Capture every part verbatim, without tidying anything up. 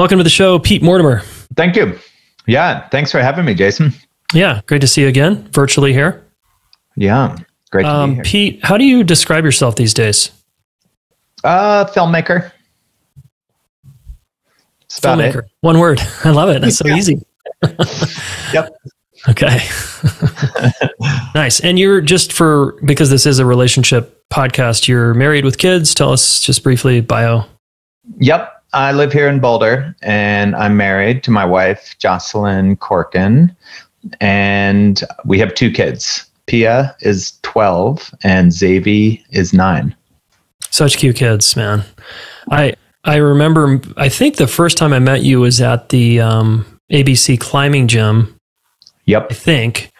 Welcome to the show, Pete Mortimer. Thank you. Yeah, thanks for having me, Jason. Yeah, great to see you again, virtually here. Yeah, great to um, be here. Pete, how do you describe yourself these days? Uh, filmmaker. That's filmmaker. One word. I love it. That's so yeah. easy. Yep. Okay. Nice. And you're just for, because this is a relationship podcast, you're married with kids. Tell us just briefly bio. Yep. I live here in Boulder and I'm married to my wife, Jocelyn Corkin, and we have two kids. Pia is twelve and Xavi is nine. Such cute kids, man. I, I remember, I think the first time I met you was at the um, A B C Climbing Gym. Yep. I think.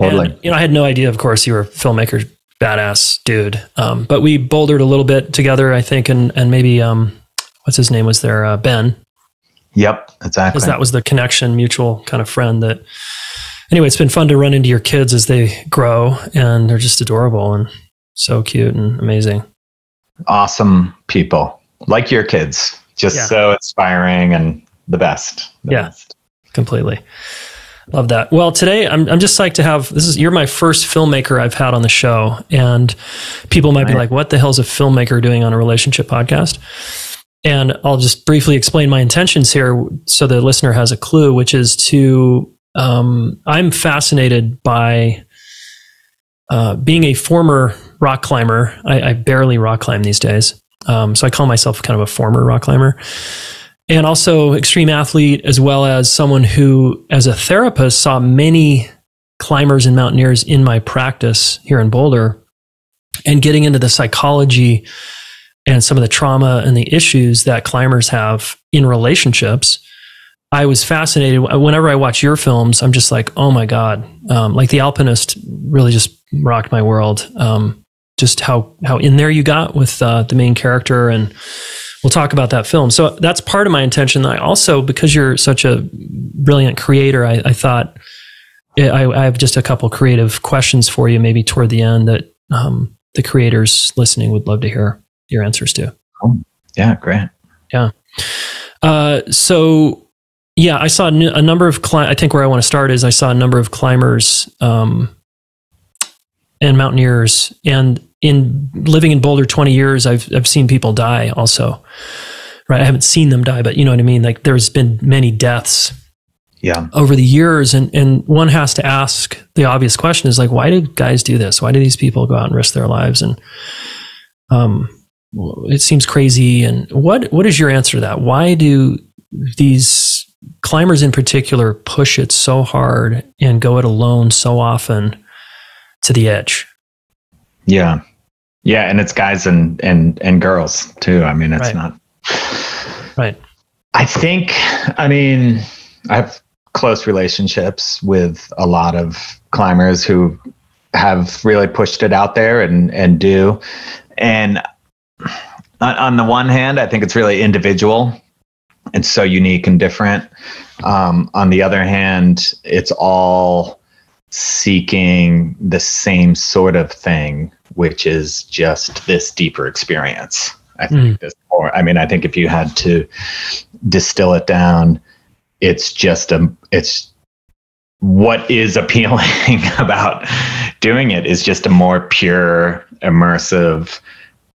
Totally. And, you know, I had no idea, of course, you were a filmmaker, badass dude. Um, but we bouldered a little bit together, I think, and, and maybe... Um, what's his name was there? Uh, Ben. Yep, exactly. Because that was the connection, mutual kind of friend that, anyway, it's been fun to run into your kids as they grow and they're just adorable and so cute and amazing. Awesome people like your kids, just yeah. so inspiring and the best. The yeah, best. Completely. Love that. Well, today I'm I'm just psyched to have, this is, you're my first filmmaker I've had on the show, and people might right. be like, what the hell's a filmmaker doing on a relationship podcast? And I'll just briefly explain my intentions here so the listener has a clue, which is to, um, I'm fascinated by uh, being a former rock climber. I, I barely rock climb these days. Um, so I call myself kind of a former rock climber, and also extreme athlete, as well as someone who, as a therapist, saw many climbers and mountaineers in my practice here in Boulder, and getting into the psychology and some of the trauma and the issues that climbers have in relationships. I was fascinated. Whenever I watch your films, I'm just like, oh my God. Um, like The Alpinist really just rocked my world. Um, just how, how in there you got with uh, the main character. And we'll talk about that film. So that's part of my intention. I also, because you're such a brilliant creator, I, I thought I, I have just a couple creative questions for you, maybe toward the end, that um, the creators listening would love to hear your answers to. Oh, yeah, great. Yeah. Uh, so, yeah, I saw a number of climbers. I think where I want to start is I saw a number of climbers um, and mountaineers. And in living in Boulder twenty years, I've, I've seen people die also, right? I haven't seen them die, but you know what I mean? Like, there's been many deaths yeah. over the years. And, and one has to ask the obvious question is like, why did guys do this? Why do these people go out and risk their lives? And, um, it seems crazy. And what, what is your answer to that? Why do these climbers in particular push it so hard and go it alone so often to the edge? Yeah. Yeah. And it's guys and, and, and girls too. I mean, it's right. not right. I think, I mean, I have close relationships with a lot of climbers who have really pushed it out there and, and do. And on the one hand, I think it's really individual. It's so unique and different. Um, on the other hand, it's all seeking the same sort of thing, which is just this deeper experience. I think mm. this more, I mean, I think if you had to distill it down, it's just a, it's what is appealing about doing it is just a more pure, immersive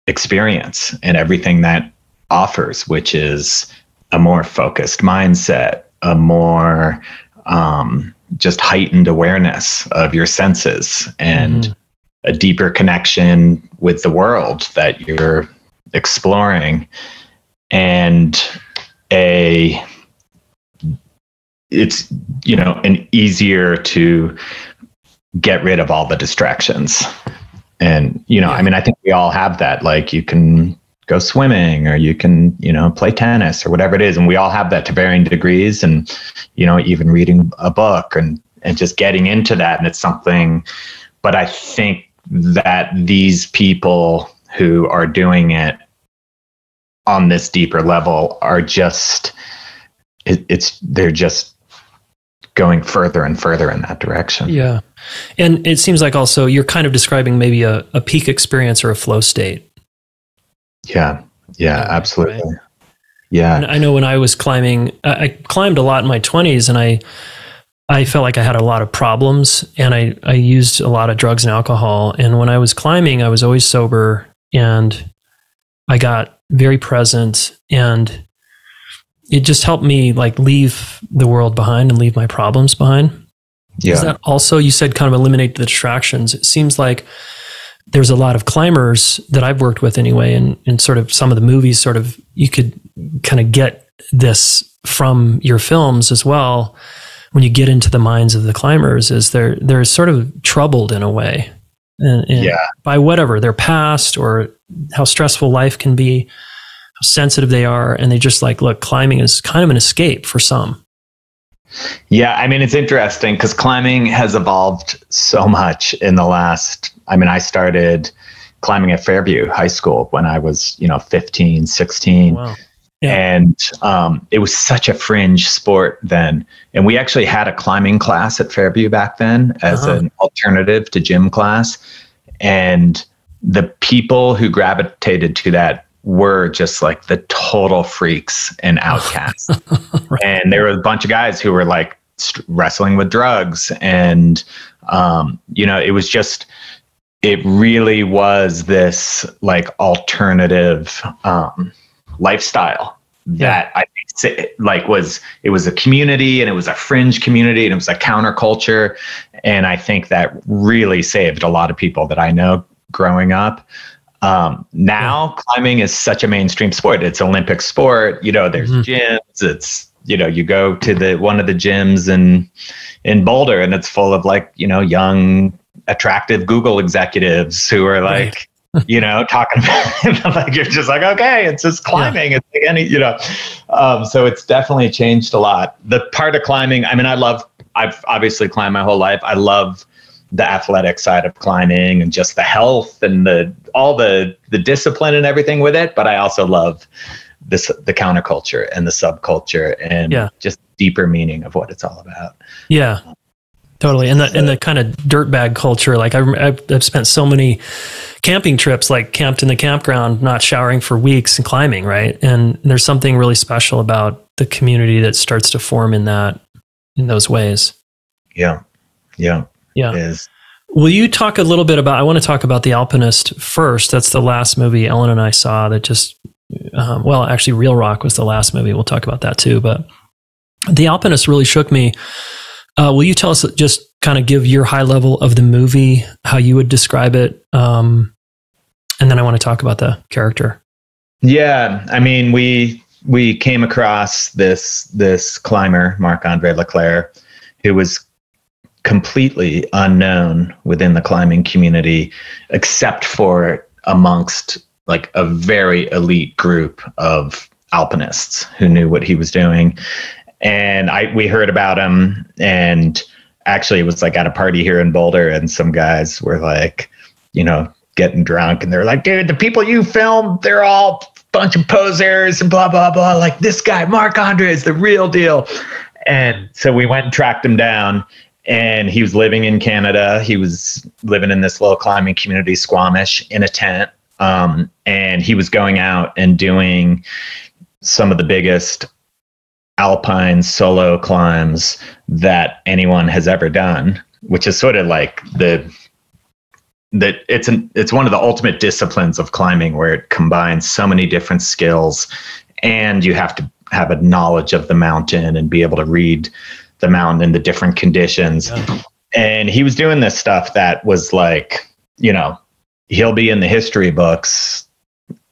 experience and everything that offers, which is a more focused mindset, a more um, just heightened awareness of your senses, and mm-hmm. a deeper connection with the world that you're exploring. And a, it's, you know, an easier to get rid of all the distractions. And, you know, yeah. I mean, I think we all have that, like you can go swimming or you can, you know, play tennis or whatever it is. And we all have that to varying degrees, and, you know, even reading a book and, and just getting into that. And it's something, but I think that these people who are doing it on this deeper level are just, it, it's, they're just going further and further in that direction. Yeah. And it seems like also you're kind of describing maybe a, a peak experience or a flow state. Yeah. Yeah, absolutely. Right? Yeah. And I know when I was climbing, I, I climbed a lot in my twenties, and I, I felt like I had a lot of problems, and I, I used a lot of drugs and alcohol. And when I was climbing, I was always sober, and I got very present, and it just helped me like leave the world behind and leave my problems behind. Yeah. Is that also, you said kind of eliminate the distractions. It seems like there's a lot of climbers that I've worked with anyway, and, and sort of some of the movies sort of, you could kind of get this from your films as well. When you get into the minds of the climbers, is they're, they're sort of troubled in a way, and, and yeah. by whatever their past or how stressful life can be, how sensitive they are. And they just like, look, climbing is kind of an escape for some. Yeah. I mean, it's interesting because climbing has evolved so much in the last, I mean, I started climbing at Fairview High School when I was, you know, fifteen, sixteen. Wow. Yeah. And um, it was such a fringe sport then. And we actually had a climbing class at Fairview back then as uh-huh. an alternative to gym class. And the people who gravitated to that were just like the total freaks and outcasts. Right. And there were a bunch of guys who were like wrestling with drugs. And, um, you know, it was just, it really was this like alternative um lifestyle that yeah. I think like was, it was a community, and it was a fringe community, and it was a counterculture. And I think that really saved a lot of people that I know growing up. Um, now yeah. climbing is such a mainstream sport. It's an Olympic sport. You know, there's mm-hmm. gyms. It's, you know, you go to the, one of the gyms in, in Boulder, and it's full of like, you know, young, attractive Google executives who are like, right. you know, talking about like, you're just like, okay, it's just climbing. Yeah. It's like any, you know, um, so it's definitely changed a lot. The part of climbing, I mean, I love, I've obviously climbed my whole life. I love the athletic side of climbing and just the health and the, all the, the discipline and everything with it. But I also love this, the counterculture and the subculture and yeah. just deeper meaning of what it's all about. Yeah, totally. And the, and the kind of dirtbag culture, like I've, I've spent so many camping trips, like camped in the campground, not showering for weeks and climbing. Right. And there's something really special about the community that starts to form in that, in those ways. Yeah. Yeah. Yeah. It is. Will you talk a little bit about, I want to talk about The Alpinist first. That's the last movie Ellen and I saw that just, um, well, actually Reel Rock was the last movie. We'll talk about that too, but The Alpinist really shook me. Uh, will you tell us, just kind of give your high level of the movie, how you would describe it? Um, and then I want to talk about the character. Yeah. I mean, we, we came across this, this climber, Marc-André Leclerc, who was completely unknown within the climbing community, except for amongst like a very elite group of alpinists who knew what he was doing. And I, we heard about him, and actually it was like at a party here in Boulder, and some guys were like, you know, getting drunk, and they're like, dude, the people you filmed, they're all a bunch of posers and blah, blah, blah. Like this guy, Marc-André, is the real deal. And so we went and tracked him down, and he was living in Canada. He was living in this little climbing community, Squamish, in a tent. Um, and he was going out and doing some of the biggest alpine solo climbs that anyone has ever done, which is sort of like the that it's an it's one of the ultimate disciplines of climbing, where it combines so many different skills, and you have to have a knowledge of the mountain and be able to read the mountain and the different conditions. Yeah. And he was doing this stuff that was like, you know, he'll be in the history books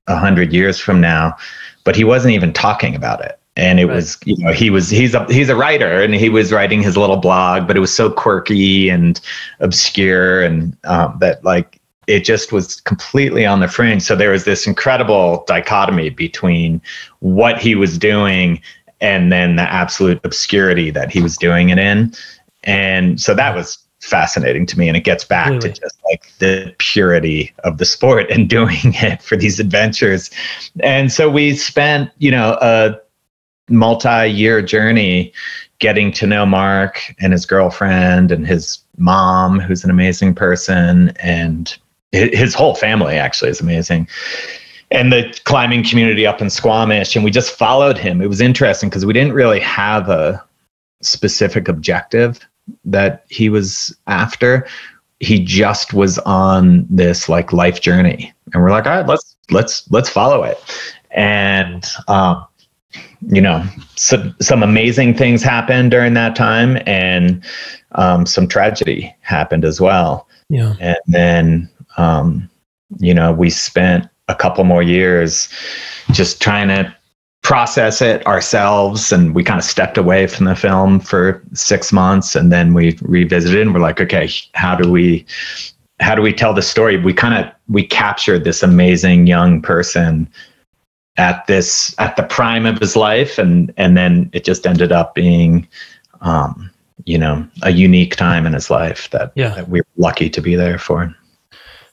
a hundred years from now, but he wasn't even talking about it. And it right. was, you know, he was, he's a, he's a writer, and he was writing his little blog, but it was so quirky and obscure, and um, that like, it just was completely on the fringe. So there was this incredible dichotomy between what he was doing and then the absolute obscurity that he was doing it in. And so that was fascinating to me. And it gets back really? to just like the purity of the sport and doing it for these adventures. And so we spent, you know, a, multi-year journey getting to know Mark and his girlfriend and his mom, who's an amazing person, and his whole family actually is amazing. and the climbing community up in Squamish. And we just followed him. It was interesting because we didn't really have a specific objective that he was after. He just was on this like life journey, and we're like, all right, let's, let's, let's follow it. And, um, you know, so, some amazing things happened during that time, and, um, some tragedy happened as well. Yeah. And then, um, you know, we spent a couple more years just trying to process it ourselves. And we kind of stepped away from the film for six months and then we revisited and we're like, okay, how do we, how do we tell the story? We kind of, we captured this amazing young person at this, at the prime of his life. And, and then it just ended up being, um, you know, a unique time in his life that, yeah. that we were lucky to be there for.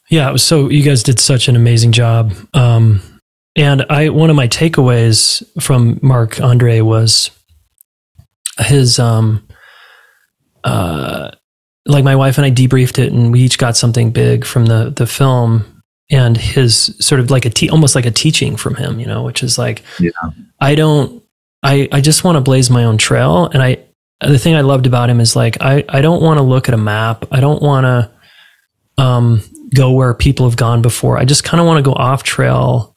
Yeah, it was so, you guys did such an amazing job. Um, and I, one of my takeaways from Marc-André was his, um, uh, like my wife and I debriefed it, and we each got something big from the the film, and his sort of like a te- almost like a teaching from him, you know, which is like, yeah. I don't, I I just want to blaze my own trail, and I the thing I loved about him is like I I don't want to look at a map, I don't want to, um. go where people have gone before. I just kind of want to go off trail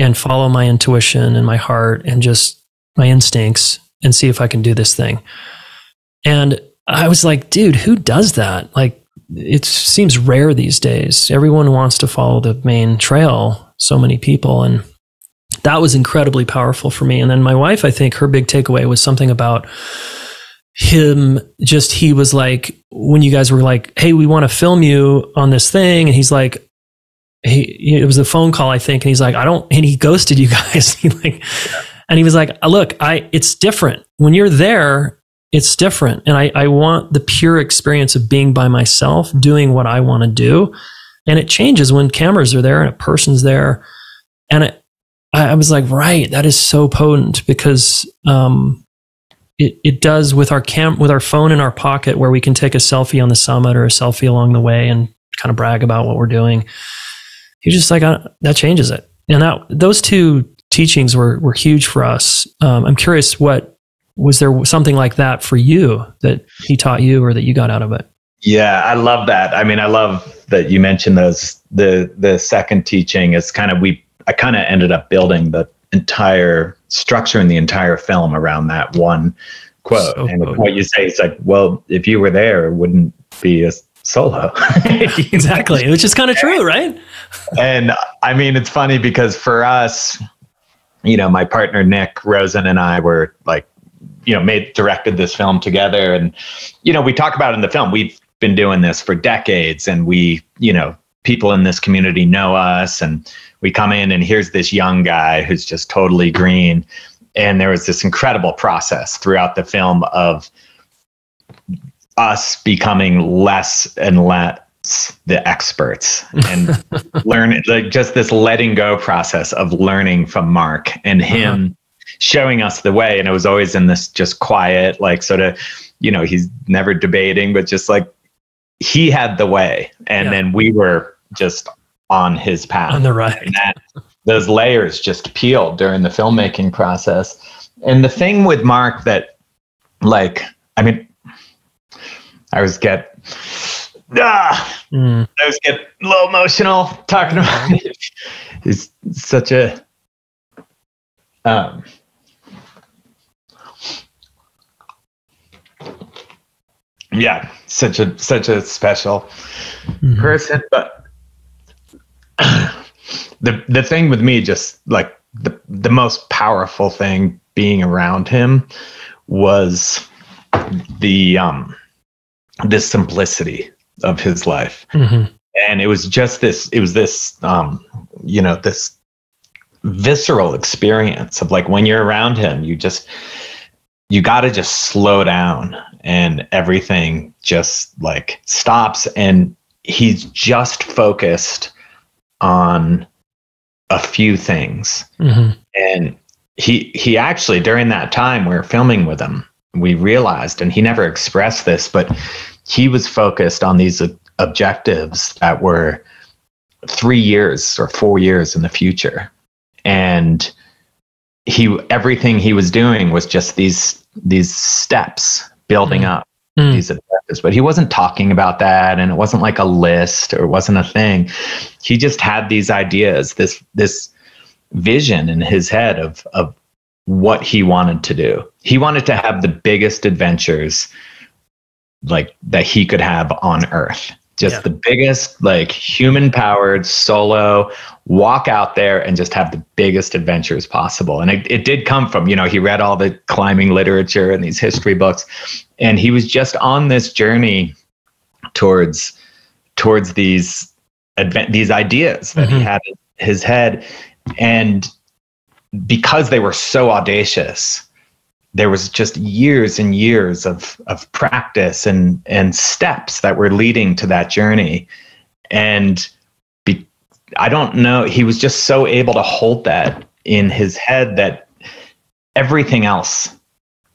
and follow my intuition and my heart and just my instincts and see if I can do this thing. And I was like, dude, who does that? Like, it seems rare these days. Everyone wants to follow the main trail, so many people. And that was incredibly powerful for me. And then my wife, I think her big takeaway was something about him just, he was like, when you guys were like, hey, we want to film you on this thing. And he's like, he, it was a phone call, I think. And he's like, I don't, and he ghosted you guys. he like, yeah. And he was like, look, I, it's different when you're there, it's different. And I, I want the pure experience of being by myself, doing what I want to do. And it changes when cameras are there and a person's there. And it, I, I was like, right, that is so potent because, um, It, it does with our cam, with our phone in our pocket, where we can take a selfie on the summit or a selfie along the way and kind of brag about what we're doing. You're just like, uh, that changes it. And that, those two teachings were, were huge for us. Um, I'm curious, what was there something like that for you that he taught you or that you got out of it? Yeah, I love that. I mean, I love that you mentioned those, the, the second teaching is kind of, we, I kind of ended up building the entire structure in the entire film around that one quote. So and what you say is like, well, if you were there, it wouldn't be a solo. Exactly. Which is kind of true, right? And I mean, it's funny because for us, you know, my partner, Nick Rosen, and I were like, you know, made, directed this film together. And, you know, we talk about it in the film, we've been doing this for decades, and we, you know, people in this community know us, and we come in and here's this young guy who's just totally green. And there was this incredible process throughout the film of us becoming less and less the experts and learn, like just this letting go process of learning from Marc and him uh-huh. showing us the way. And it was always in this just quiet, like sort of, you know, he's never debating, but just like, he had the way, and yeah. then we were just on his path. On the right. And that, those layers just peeled during the filmmaking process. And the thing with Marc that, like, I mean, I always get, ah, mm. I always get a little emotional talking about it. He's such a, um, yeah, such a such a special mm-hmm. person. But the the thing with me, just like the the most powerful thing being around him was the um the simplicity of his life. Mm-hmm. And it was just this it was this um you know, this visceral experience of like when you're around him, you just you got to just slow down, and everything just like stops. And he's just focused on a few things. Mm-hmm. And he, he actually, during that time we were filming with him, we realized, and he never expressed this, but he was focused on these ob- objectives that were three years or four years in the future. and he everything he was doing was just these these steps building mm. up mm. these objectives. But he wasn't talking about that, and it wasn't like a list, or it wasn't a thing. He just had these ideas, this this vision in his head of of what he wanted to do. He wanted to have the biggest adventures like that he could have on Earth. Just yeah. the biggest, like, human powered solo walk out there and just have the biggest adventures possible. And it, it did come from, you know, he read all the climbing literature and these history books, and he was just on this journey towards, towards these advent, these ideas that mm-hmm. he had in his head. And because they were so audacious, there was just years and years of, of practice and, and steps that were leading to that journey. And be, I don't know, he was just so able to hold that in his head that everything else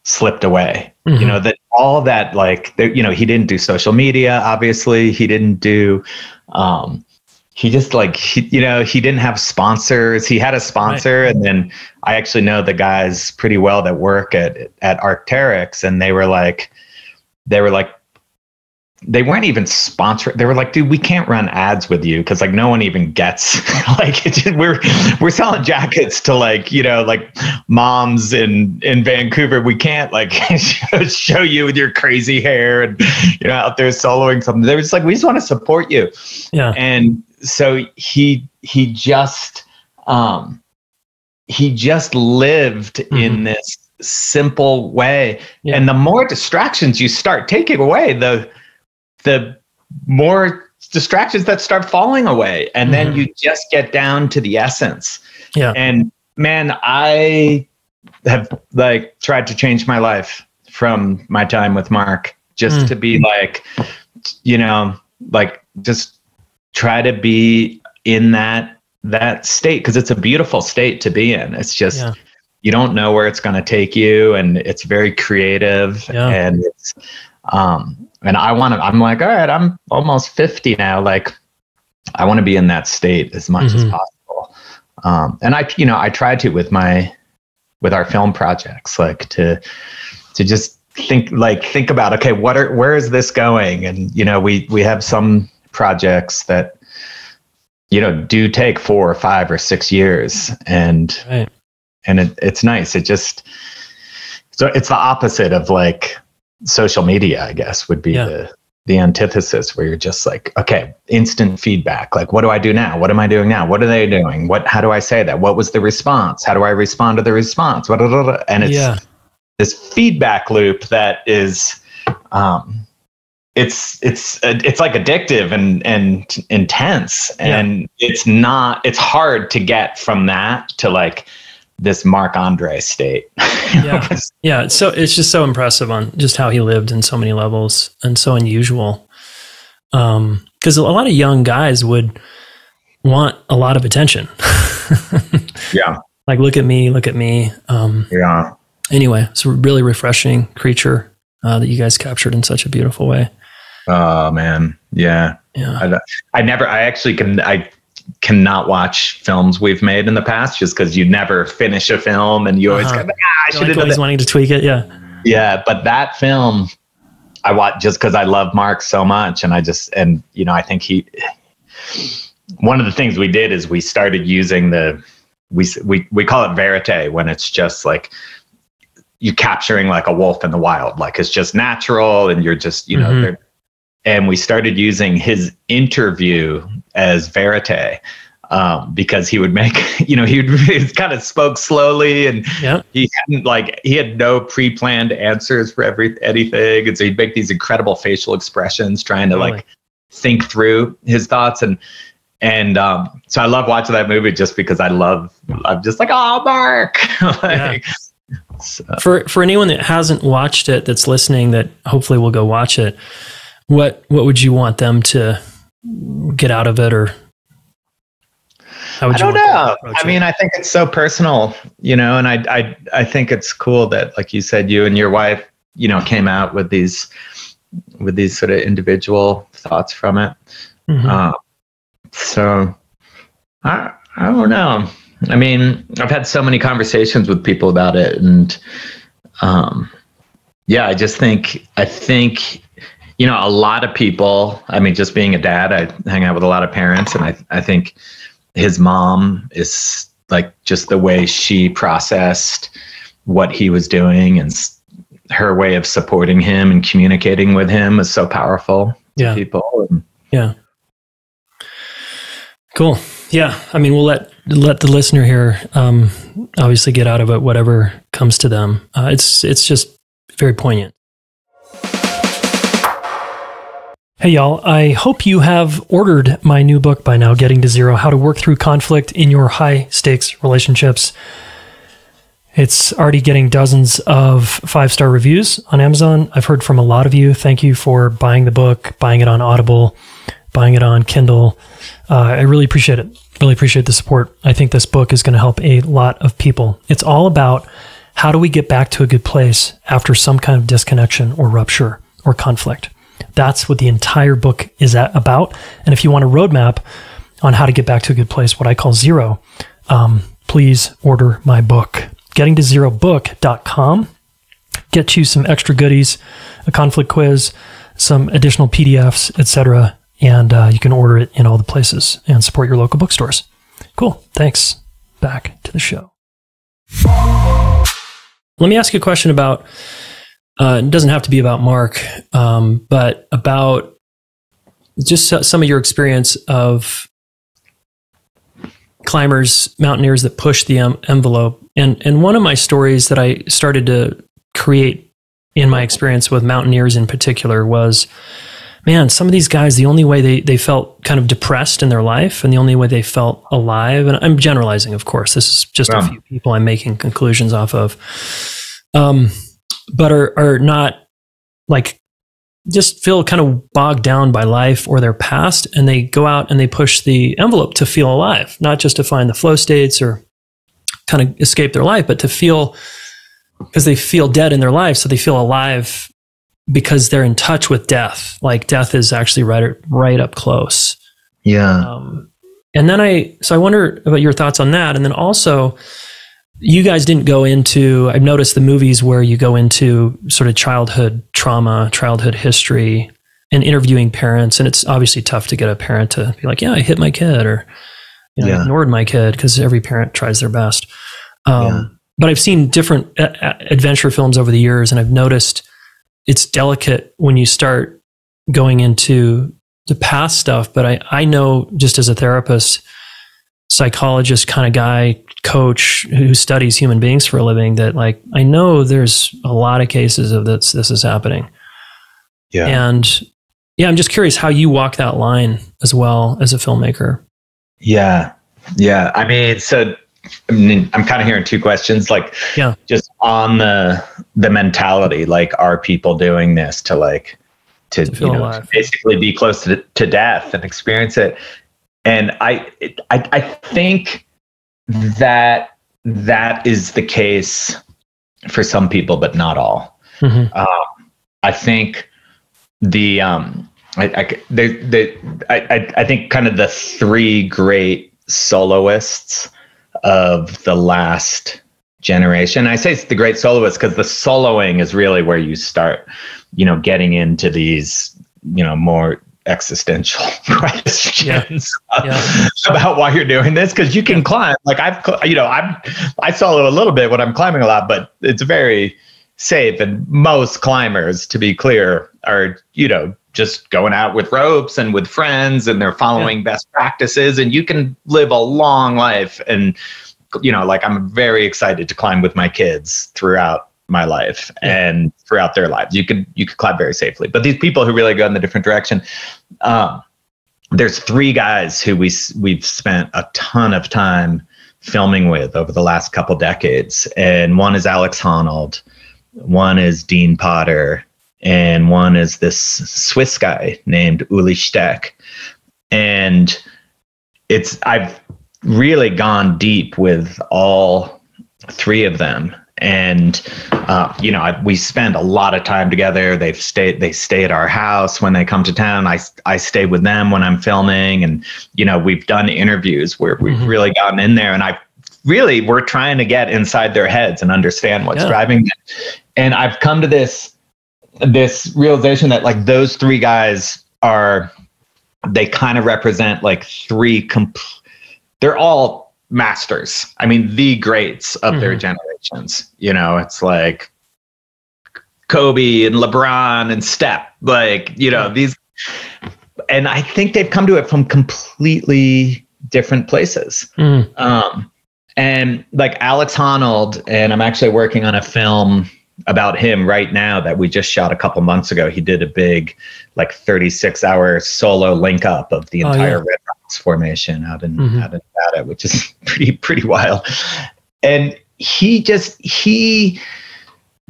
slipped away. Mm-hmm. You know, that all that, like, the, you know, he didn't do social media, obviously. He didn't do, um, he just like, he, you know, he didn't have sponsors. He had a sponsor. Right. And then I actually know the guys pretty well that work at, at Arc'teryx. And they were like, they were like, they weren't even sponsored. They were like, dude, we can't run ads with you. Cause like no one even gets like, it just, we're, we're selling jackets to like, you know, like moms in, in Vancouver. We can't like show you with your crazy hair and, you know, out there soloing something. They were just like, we just want to support you. Yeah. And, so he, he just, um, he just lived mm-hmm. in this simple way. Yeah. And the more distractions you start taking away, the, the more distractions that start falling away. And mm-hmm. then you just get down to the essence. Yeah. And man, I have like tried to change my life from my time with Marc, just mm-hmm. to be like, you know, like just, try to be in that, that state, because it's a beautiful state to be in. It's just, yeah. you don't know where it's going to take you, and it's very creative. Yeah. And it's, um, and I want to, I'm like, all right, I'm almost fifty now. Like, I want to be in that state as much mm-hmm. as possible. Um, and I, you know, I try to with my, with our film projects, like to, to just think, like, think about, okay, what are, where is this going? And, you know, we, we have some projects that, you know, do take four or five or six years. And, right. and it, it's nice. It just, so it's the opposite of like social media, I guess would be yeah. the, the antithesis, where you're just like, okay, instant feedback. Like, what do I do now? What am I doing now? What are they doing? What, how do I say that? What was the response? How do I respond to the response? And it's yeah. this feedback loop that is, um, it's, it's, it's like addictive and, and intense, and yeah. it's not, it's hard to get from that to like this Marc-André state. yeah. yeah. So it's just so impressive on just how he lived in so many levels, and so unusual. Um, cause a lot of young guys would want a lot of attention. yeah. Like, look at me, look at me. Um, yeah. Anyway, it's a really refreshing creature uh, that you guys captured in such a beautiful way. Oh man. Yeah. Yeah. I, I never, I actually can, I cannot watch films we've made in the past, just cause you never finish a film and you always uh-huh. go, ah, I should have done that. Wanting to tweak it. Yeah. Yeah. But that film I watched just cause I love Marc so much. And I just, and you know, I think he, one of the things we did is we started using the, we, we, we call it verite, when it's just like, you capturing like a wolf in the wild, like it's just natural. And you're just, you know, mm-hmm. they're, and we started using his interview as verite, um, because he would make, you know, he would he kind of spoke slowly, and yep. he hadn't like, he had no pre-planned answers for every, anything. And so he'd make these incredible facial expressions trying to really? like think through his thoughts. And, and, um, so I love watching that movie just because I love, I'm just like, oh, Marc. like, yeah. So. For for anyone that hasn't watched it, that's listening, that hopefully will go watch it, what what would you want them to get out of it, or how would I you don't know. I mean, it? I think it's so personal, you know, and I I I think it's cool that, like you said, you and your wife, you know, came out with these with these sort of individual thoughts from it. Mm-hmm. Uh, so I I don't know. I mean, I've had so many conversations with people about it, and um, yeah, I just think, I think, you know, a lot of people, I mean, just being a dad, I hang out with a lot of parents, and I, I think his mom is like, just the way she processed what he was doing and her way of supporting him and communicating with him is so powerful yeah. to people. And, yeah. Cool. Yeah. I mean, we'll let, let the listener here, um, obviously get out of it, whatever comes to them. Uh, it's, it's just very poignant. Hey y'all, I hope you have ordered my new book by now, Getting to Zero, How to Work Through Conflict in Your High Stakes Relationships. It's already getting dozens of five-star reviews on Amazon. I've heard from a lot of you. Thank you for buying the book, buying it on Audible, buying it on Kindle. Uh, I really appreciate it. Really appreciate the support. I think this book is going to help a lot of people. It's all about how do we get back to a good place after some kind of disconnection or rupture or conflict. That's what the entire book is about. And if you want a roadmap on how to get back to a good place, what I call zero, um, please order my book. getting to zero book dot com. Get you some extra goodies, a conflict quiz, some additional P D Fs, et cetera. And uh, you can order it in all the places and support your local bookstores. Cool. Thanks. Back to the show. Let me ask you a question about, uh, it doesn't have to be about Marc, um, but about just some of your experience of climbers, mountaineers that push the em envelope. And, and one of my stories that I started to create in my experience with mountaineers in particular was, man, some of these guys, the only way they, they felt kind of depressed in their life and the only way they felt alive, and I'm generalizing, of course, this is just yeah. a few people I'm making conclusions off of, um, but are, are not like, just feel kind of bogged down by life or their past, and they go out and they push the envelope to feel alive, not just to find the flow states or kind of escape their life, but to feel, because they feel dead in their life, so they feel alive because they're in touch with death. Like death is actually right, right up close. Yeah. Um, and then I, so I wonder about your thoughts on that. And then also, you guys didn't go into, I've noticed the movies where you go into sort of childhood trauma, childhood history, and interviewing parents. And it's obviously tough to get a parent to be like, yeah, I hit my kid, or you know, yeah. I ignored my kid, because every parent tries their best. Um, yeah. But I've seen different a a adventure films over the years, and I've noticed it's delicate when you start going into the past stuff. But I, I know, just as a therapist, psychologist kind of guy, coach who studies human beings for a living, that like, I know there's a lot of cases of this, this is happening. Yeah. And yeah, I'm just curious how you walk that line as well as a filmmaker. Yeah. Yeah. I mean, so I mean, I'm kind of hearing two questions, like yeah. just on the, the mentality, like, are people doing this to like, to, to, you know, to basically be close to, to death and experience it? And I, I, I think that that is the case for some people, but not all. Mm-hmm. um, I think the, um, I, I, they, they, I, I think kind of the three great soloists of the last generation, I say it's the great soloists because the soloing is really where you start, you know, getting into these, you know, more existential questions yeah. Yeah. about why you're doing this, because you can yeah. climb. Like I've, you know, I'm, I solo a little bit when I'm climbing a lot, but it's very safe. And most climbers, to be clear, are, you know, just going out with ropes and with friends, and they're following yeah. best practices, and you can live a long life. And, you know, like I'm very excited to climb with my kids throughout my life yeah. and throughout their lives. You could, you could climb very safely, but these people who really go in the different direction, um, there's three guys who we, we've spent a ton of time filming with over the last couple decades. And one is Alex Honnold, one is Dean Potter, and one is this Swiss guy named Uli Steck. And it's, I've really gone deep with all three of them. And, uh, you know, I, we spend a lot of time together. They've stayed, they stay at our house when they come to town. I, I stay with them when I'm filming, and, you know, we've done interviews where we've mm-hmm. really gotten in there, and I really we're trying to get inside their heads and understand what's yeah. driving them. And I've come to this, this realization that like those three guys are, they kind of represent like three, comp- they're all masters. I mean, the greats of mm-hmm. their generations, you know, it's like Kobe and LeBron and Steph, like, you know, yeah. these, and I think they've come to it from completely different places. Mm. Um, and like Alex Honnold, and I'm actually working on a film about him right now that we just shot a couple months ago. He did a big, like thirty-six hour solo link up of the entire oh, yeah. Red Rocks formation out in, mm-hmm. out in Nevada, which is pretty, pretty wild. And he just, he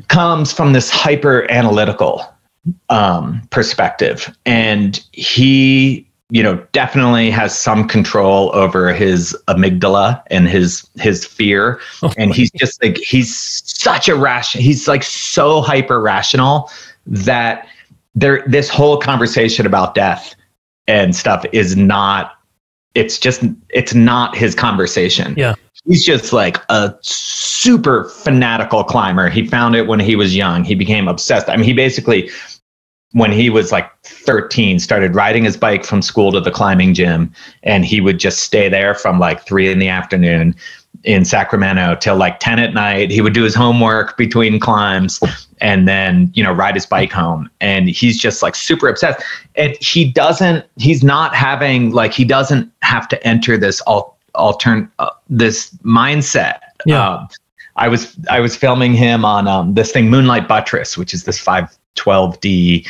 comes from this hyper analytical um, perspective. And he, you know, definitely has some control over his amygdala and his, his fear. Oh, and he's just like, he's such a rational, he's like so hyper rational that there, this whole conversation about death and stuff is not, it's just, it's not his conversation. Yeah. He's just like a super fanatical climber. He found it when he was young. He became obsessed. I mean, he basically, when he was like thirteen, started riding his bike from school to the climbing gym. And he would just stay there from like three in the afternoon in Sacramento till like ten at night. He would do his homework between climbs and then, you know, ride his bike home. And he's just like super obsessed. And he doesn't, he's not having like, he doesn't have to enter this al- altern- uh, this mindset. Yeah. Um, I was, I was filming him on um, this thing, Moonlight Buttress, which is this five, twelve D,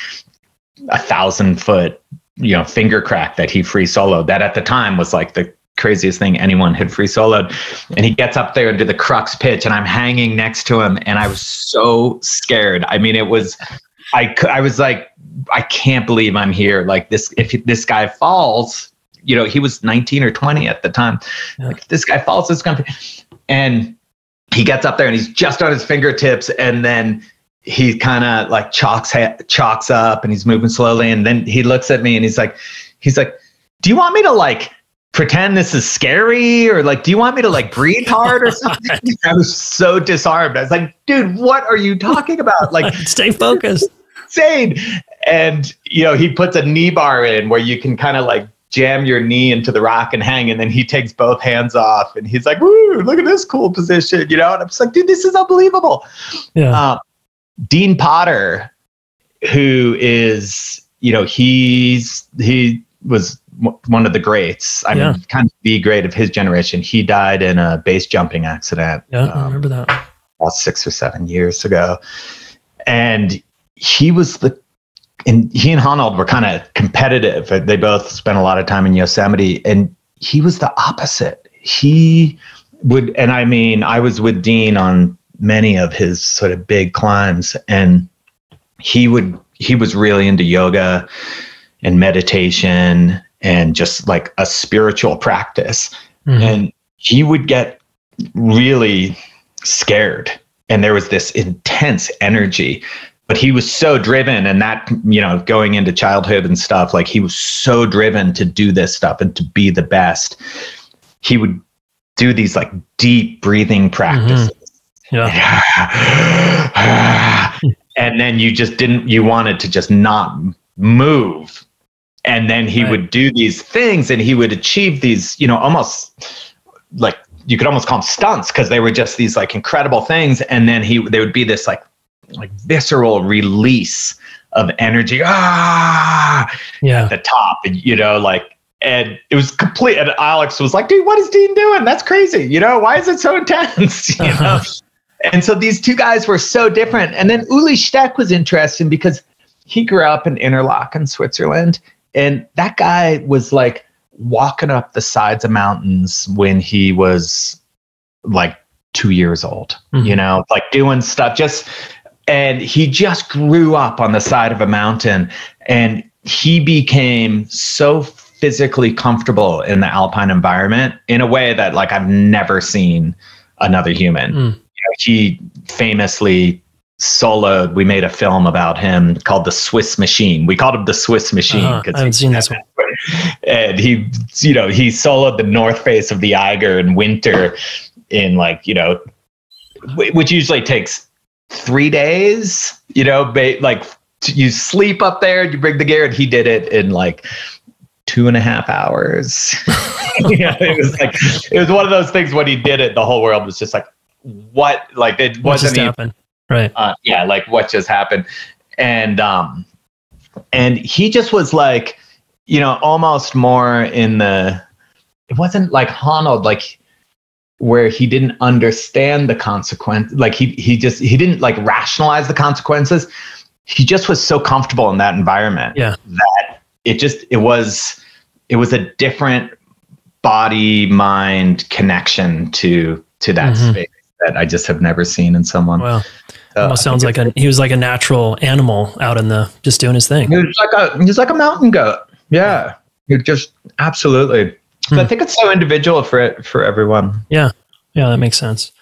a thousand foot, you know, finger crack that he free soloed. That at the time was like the craziest thing anyone had free soloed. And he gets up there into the crux pitch, and I'm hanging next to him, and I was so scared. I mean, it was, I, I was like, I can't believe I'm here. Like this, if this guy falls, you know, he was nineteen or twenty at the time. Yeah. Like if this guy falls, this company, and he gets up there, and he's just on his fingertips, and then he kind of like chalks ha- chalks up, and he's moving slowly. And then he looks at me, and he's like, he's like, do you want me to like pretend this is scary? Or like, do you want me to like breathe hard or something? I was so disarmed. I was like, dude, what are you talking about? Like stay focused. Insane. And you know, he puts a knee bar in where you can kind of like jam your knee into the rock and hang. And then he takes both hands off, and he's like, woo, look at this cool position, you know? And I'm just like, dude, this is unbelievable. Yeah. Um, Dean Potter, who is, you know, he's, he was w- one of the greats. I yeah. mean, kind of the great of his generation. He died in a base jumping accident. Yeah, um, I remember that. About six or seven years ago. And he was the, and he and Honnold were kind of competitive. They both spent a lot of time in Yosemite, and he was the opposite. He would, and I mean, I was with Dean on many of his sort of big climbs, and he would, he was really into yoga and meditation and just like a spiritual practice. Mm-hmm. And he would get really scared, and there was this intense energy, but he was so driven. And that, you know, going into childhood and stuff, like he was so driven to do this stuff and to be the best. He would do these like deep breathing practices. Mm-hmm. Yeah. And then you just didn't, you wanted to just not move. And then he right. would do these things, and he would achieve these, you know, almost like you could almost call them stunts, because they were just these like incredible things. And then he, there would be this like, like visceral release of energy ah, yeah. at the top, and you know, like, and it was complete. And Alex was like, dude, what is Dean doing? That's crazy. You know, why is it so intense? You uh-huh. know? And so these two guys were so different. And then Uli Steck was interesting because he grew up in Interlaken, Switzerland. And that guy was like walking up the sides of mountains when he was like two years old, mm-hmm. you know, like doing stuff just, and he just grew up on the side of a mountain, and he became so physically comfortable in the alpine environment in a way that like I've never seen another human. Mm. He famously soloed. We made a film about him called The Swiss Machine. We called him The Swiss Machine. Uh-huh. I haven't seen this one. And he, you know, he soloed the North Face of the Eiger in winter in like, you know, which usually takes three days, you know, ba- like you sleep up there, you bring the gear, and he did it in like two and a half hours. You know, it was like, it was one of those things when he did it, the whole world was just like, what, like it what wasn't just even, right. Uh, yeah. Like what just happened. And, um, and he just was like, you know, almost more in the, it wasn't like Honnold, like where he didn't understand the consequence. Like he, he just, he didn't like rationalize the consequences. He just was so comfortable in that environment yeah. that it just, it was, it was a different body mind connection to, to that mm-hmm. space that I just have never seen in someone. Wow. So almost sounds like a, he was like a natural animal out in the, just doing his thing. He was like a, he was like a mountain goat. Yeah. You're just absolutely. So I think it's so individual for it, for everyone. Yeah. Yeah, that makes sense.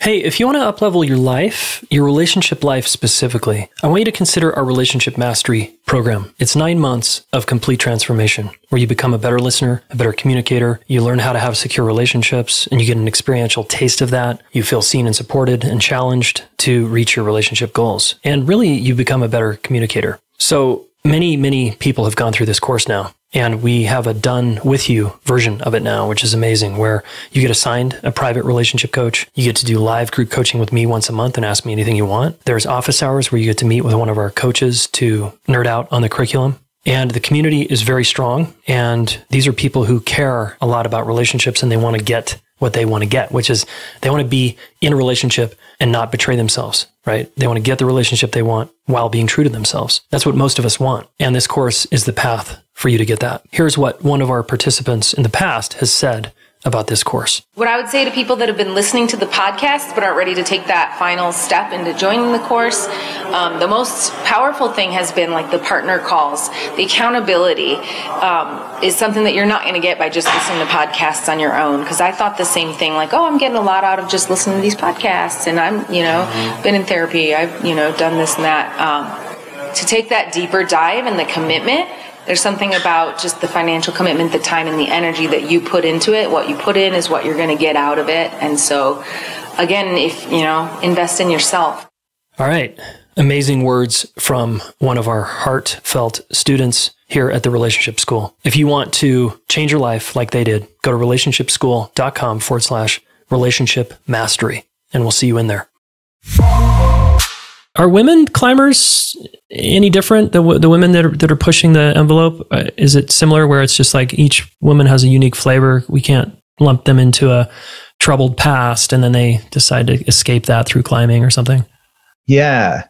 Hey, if you want to uplevel your life, your relationship life specifically, I want you to consider our Relationship Mastery program. It's nine months of complete transformation where you become a better listener, a better communicator. You learn how to have secure relationships and you get an experiential taste of that. You feel seen and supported and challenged to reach your relationship goals. And really, you become a better communicator. So many, many people have gone through this course now, and we have a done with you version of it now, which is amazing, where you get assigned a private relationship coach. You get to do live group coaching with me once a month and ask me anything you want. There's office hours where you get to meet with one of our coaches to nerd out on the curriculum. And the community is very strong. And these are people who care a lot about relationships and they want to get what they want to get, which is they want to be in a relationship and not betray themselves, right? They want to get the relationship they want while being true to themselves. That's what most of us want. And this course is the path for you to get that. Here's what one of our participants in the past has said about this course. What I would say to people that have been listening to the podcast but aren't ready to take that final step into joining the course, um, the most powerful thing has been like the partner calls. The accountability um, is something that you're not going to get by just listening to podcasts on your own, because I thought the same thing, like, oh, I'm getting a lot out of just listening to these podcasts, and I'm, you know, mm-hmm. been in therapy, I've, you know, done this and that. Um, to take that deeper dive and the commitment, there's something about just the financial commitment, the time and the energy that you put into it. What you put in is what you're going to get out of it. And so, again, if, you know, invest in yourself. All right. Amazing words from one of our heartfelt students here at the Relationship School. If you want to change your life like they did, go to relationshipschool.com forward slash relationship mastery, and we'll see you in there. Are women climbers any different? The the women that are, that are pushing the envelope, uh, is it similar where it's just like each woman has a unique flavor? We can't lump them into a troubled past and then they decide to escape that through climbing or something? Yeah.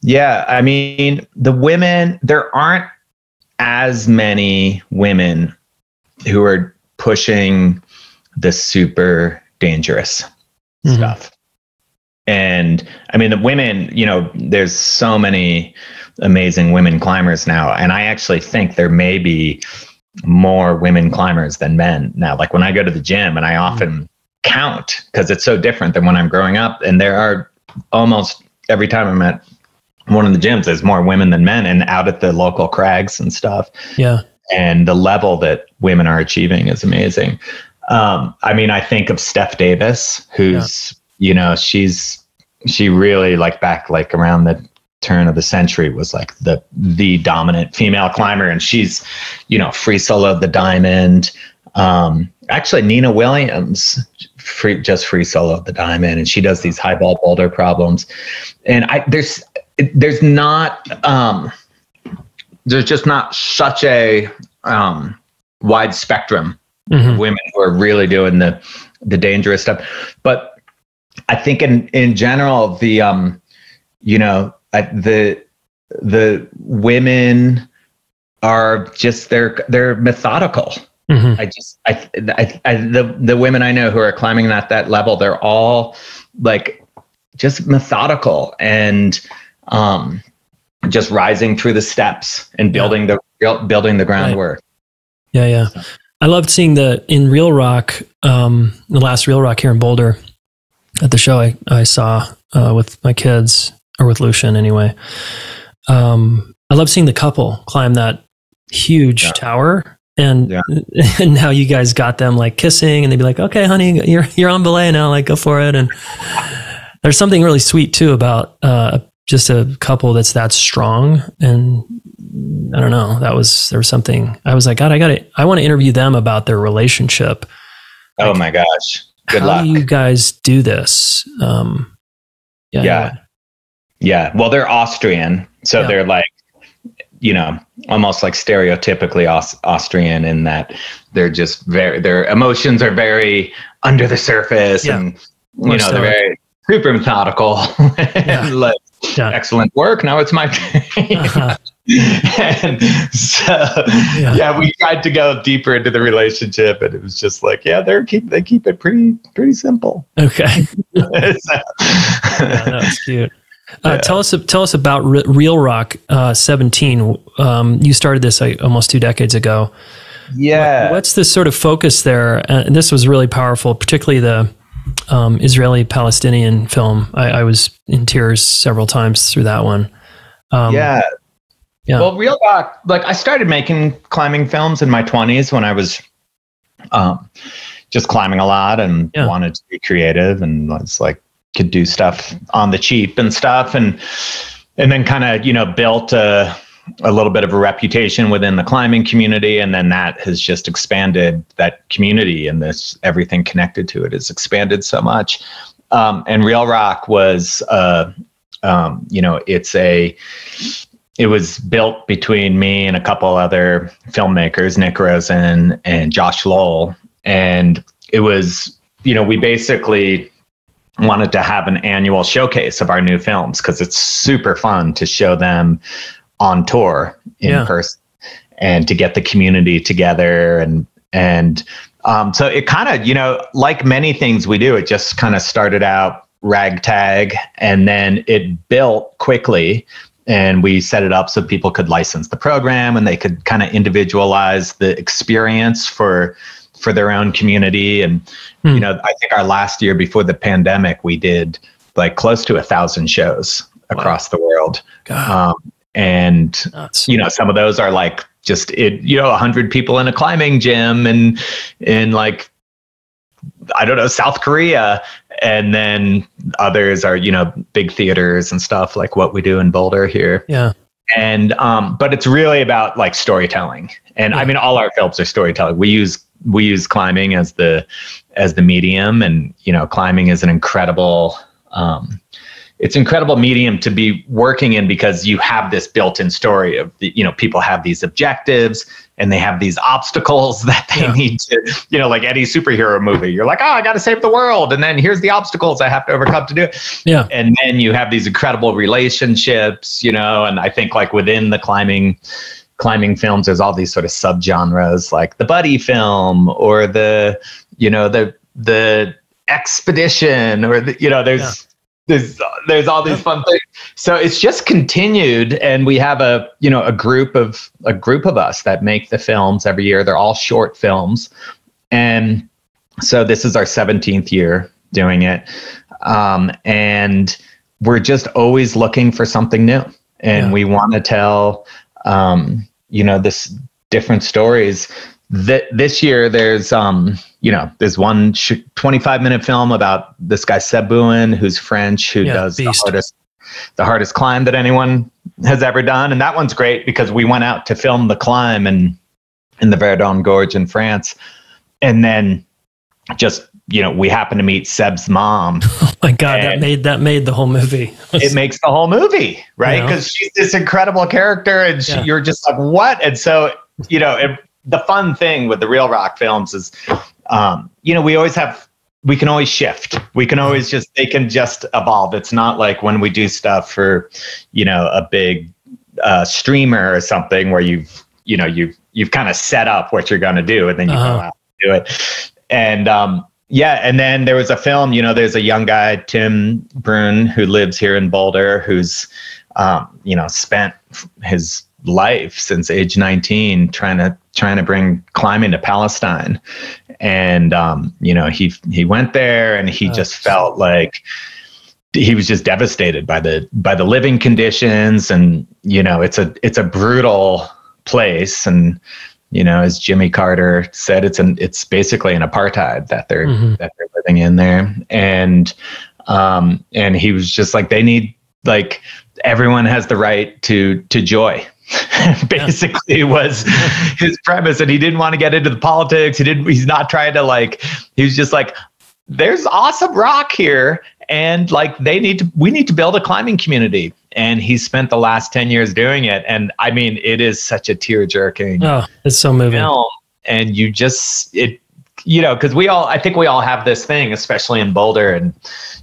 Yeah. I mean, the women, there aren't as many women who are pushing the super dangerous mm-hmm. stuff. And I mean, the women, you know, there's so many amazing women climbers now. And I actually think there may be more women climbers than men now. Like when I go to the gym, and I often mm-hmm. count because it's so different than when I'm growing up. And there are almost every time I'm at one of the gyms, there's more women than men, and out at the local crags and stuff. Yeah. And the level that women are achieving is amazing. Um, I mean, I think of Steph Davis, who's yeah. you know, she's, she really like back, like around the turn of the century was like the, the dominant female climber, and she's, you know, free soloed the diamond. Um, actually Nina Williams free, just free soloed the diamond, and she does these high ball boulder problems. And I, there's, there's not, um, there's just not such a, um, wide spectrum mm-hmm. of women who are really doing the, the dangerous stuff. But I think in, in general, the, um, you know, I, the, the women are just, they're, they're methodical. Mm-hmm. I just, I, I, I, the, the women I know who are climbing at that level, they're all like just methodical and, um, just rising through the steps and building yeah. the, building the groundwork. Right. Yeah. Yeah. I loved seeing the, in Reel Rock, um, the last Reel Rock here in Boulder, at the show I, I saw uh, with my kids, or with Lucian anyway. Um, I love seeing the couple climb that huge yeah. tower And, yeah. and now you guys got them like kissing, and they'd be like, okay, honey, you're, you're on belay now. Like, go for it. And there's something really sweet too about, uh, just a couple that's that strong. And I don't know, that was, there was something I was like, God, I got it. I want to interview them about their relationship. Like, oh my gosh. Good how luck. Do you guys do this? Um, yeah. Yeah. No yeah. Well, they're Austrian. So yeah. they're like, you know, almost like stereotypically Aus- Austrian in that they're just very, their emotions are very under the surface yeah. and, you More know, so. They're very super methodical. Yeah. and like, yeah. excellent work. Now it's my turn. Uh-huh. and so, yeah. yeah, we tried to go deeper into the relationship, and it was just like, yeah, they're keep, they keep it pretty, pretty simple. Okay. so. yeah, that's cute. Uh, yeah. Tell us, tell us about Re- Reel Rock uh, seventeen. Um, you started this uh, almost two decades ago. Yeah. What, what's the sort of focus there? Uh, and this was really powerful, particularly the um, Israeli-Palestinian film. I, I was in tears several times through that one. Um, yeah. Yeah. Well, Reel Rock, like I started making climbing films in my twenties when I was um, just climbing a lot and yeah. wanted to be creative, and it's like, could do stuff on the cheap and stuff. And, and then kind of, you know, built a, a little bit of a reputation within the climbing community. And then that has just expanded that community, and this, everything connected to it has expanded so much. Um, and Reel Rock was, uh, um, you know, it's a, it was built between me and a couple other filmmakers, Nick Rosen and Josh Lowell. And it was, you know, we basically wanted to have an annual showcase of our new films, because it's super fun to show them on tour in yeah. person, and to get the community together. And, and um, so it kind of, you know, like many things we do, it just kind of started out ragtag, and then it built quickly, and we set it up so people could license the program, and they could kind of individualize the experience for for their own community. And, mm. you know, I think our last year before the pandemic, we did like close to a thousand shows across wow. the world. Um, and, Nuts. you know, some of those are like just, it, you know, a hundred people in a climbing gym, and in like, I don't know, South Korea. And then others are, you know, big theaters and stuff like what we do in Boulder here. Yeah. And, um, but it's really about like storytelling. And yeah. I mean, all our films are storytelling. We use we use climbing as the, as the medium, and, you know, climbing is an incredible, um, it's incredible medium to be working in, because you have this built-in story of, the, you know, people have these objectives, and they have these obstacles that they yeah. need to, you know, like any superhero movie, you're like, oh, I got to save the world. And then here's the obstacles I have to overcome to do it. Yeah. And then you have these incredible relationships, you know, and I think like within the climbing climbing films, there's all these sort of subgenres, like the buddy film, or the, you know, the, the expedition, or the, you know, there's, yeah. there's, there's all these fun things. So it's just continued. And we have a, you know, a group of, a group of us that make the films every year. They're all short films. And so this is our seventeenth year doing it. Um, and we're just always looking for something new, and yeah. we want to tell, um, you know, this different stories. That this year there's, um, you know, there's one sh- twenty-five minute film about this guy, Seb Bouin, who's French, who yeah, does the hardest, the hardest climb that anyone has ever done. And that one's great because we went out to film the climb in, in the Verdon Gorge in France. And then just, you know, we happened to meet Seb's mom. Oh my God, that made that made the whole movie. It makes the whole movie, right? Because you know? She's this incredible character, and she, yeah. you're just like, what? And so, you know, it, the fun thing with the Reel Rock films is, um, you know, we always have, we can always shift. We can always just, they can just evolve. It's not like when we do stuff for, you know, a big uh, streamer or something where you've, you know, you've, you've kind of set up what you're going to do, and then you uh-huh. go out and do it. And, um, yeah. And then there was a film, you know, there's a young guy, Tim Brun, who lives here in Boulder, who's, um, you know, spent his life since age nineteen trying to, trying to bring climbing to Palestine. And, um, you know, he, he went there, and he oh, just felt like he was just devastated by the, by the living conditions. And, you know, it's a, it's a brutal place, and, You know, as Jimmy Carter said, it's an it's basically an apartheid that they're mm-hmm. that they're living in there. And um, and he was just like, they need, like, everyone has the right to to joy. Basically was his premise. And he didn't want to get into the politics. He didn't. He's not trying to, like. He was just like, there's awesome rock here, and like they need to. We need to build a climbing community. And he spent the last ten years doing it. And I mean, it is such a tear-jerking oh, it's so moving. Film. And you just, it, you know, because we all, I think we all have this thing, especially in Boulder. And,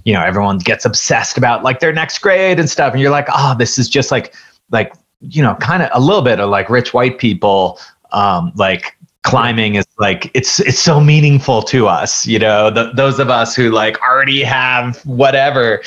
you know, everyone gets obsessed about like their next grade and stuff. And you're like, oh, this is just like, like, you know, kind of a little bit of like rich white people, um, like climbing is like, it's, it's so meaningful to us, you know, the, those of us who like already have whatever.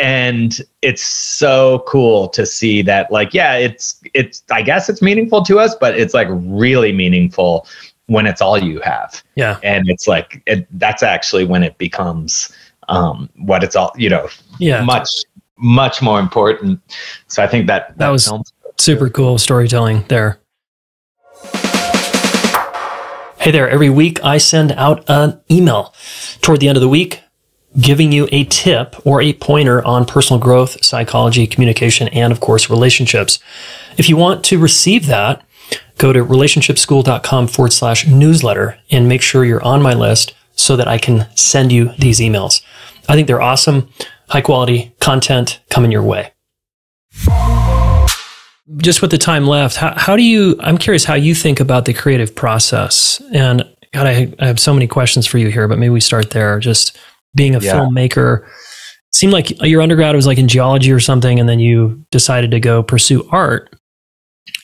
And it's so cool to see that, like, yeah, it's, it's, I guess it's meaningful to us, but it's like really meaningful when it's all you have. Yeah. And it's like, it, that's actually when it becomes, um, what it's all, you know, yeah. much, much more important. So I think that, that, that was super cool storytelling there. Hey there. Every week I send out an email toward the end of the week, giving you a tip or a pointer on personal growth, psychology, communication, and of course, relationships. If you want to receive that, go to relationship school dot com forward slash newsletter and make sure you're on my list so that I can send you these emails. I think they're awesome, high quality content coming your way. Just with the time left, how, how do you, I'm curious how you think about the creative process. And God, I, I have so many questions for you here, but maybe we start there. Just being a yeah. filmmaker, seemed like your undergrad was like in geology or something, and then you decided to go pursue art.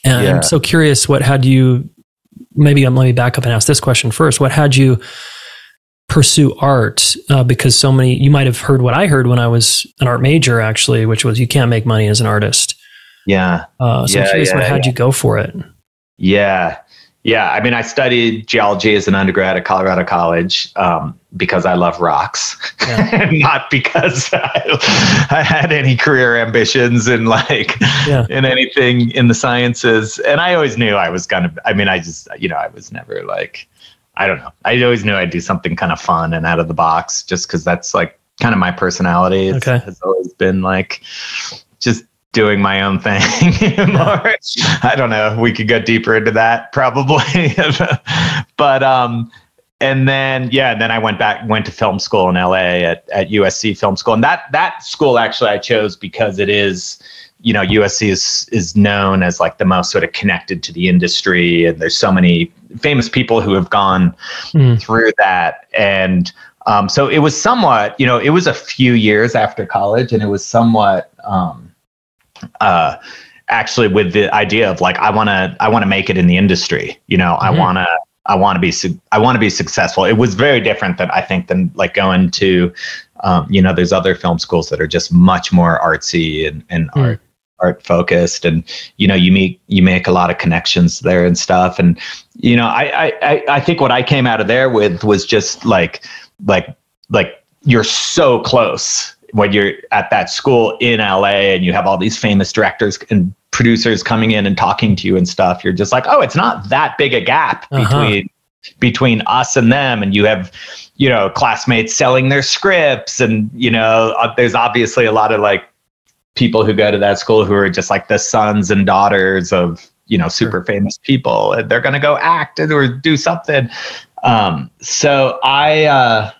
And yeah. I'm so curious, what had you, maybe um, let me back up and ask this question first. What had you pursue art? Uh, because so many, you might've heard what I heard when I was an art major actually, which was you can't make money as an artist. Yeah. Uh, so yeah, I'm curious, yeah, what had yeah. you go for it? Yeah. Yeah. I mean, I studied geology as an undergrad at Colorado College, um, because I love rocks, yeah. not because I, I had any career ambitions in like yeah. in anything in the sciences. And I always knew I was gonna, I mean, I just, you know, I was never like, I don't know. I always knew I'd do something kind of fun and out of the box, just because that's like kind of my personality. It's, okay. It's always been like just doing my own thing. More. I don't know. We could go deeper into that probably, but um. And then, yeah, and then I went back, went to film school in L A at, at U S C Film School. And that, that school actually I chose because it is, you know, U S C is, is known as like the most sort of connected to the industry. And there's so many famous people who have gone mm. through that. And um, so it was somewhat, you know, it was a few years after college, and it was somewhat, um, uh, actually with the idea of like, I want to, I want to make it in the industry, you know, mm-hmm. I want to, I want to be, su I want to be successful. It was very different than I think than like going to, um, you know, there's other film schools that are just much more artsy and, and mm. art, art focused. And, you know, you meet, you make a lot of connections there and stuff. And, you know, I, I, I think what I came out of there with was just like, like, like you're so close when you're at that school in L A and you have all these famous directors and producers coming in and talking to you and stuff, you're just like, oh, it's not that big a gap uh-huh. between between us and them. And you have, you know, classmates selling their scripts, and you know, uh, there's obviously a lot of like people who go to that school who are just like the sons and daughters of, you know, super sure. famous people, and they're gonna go act or do something. Um, so I. Uh,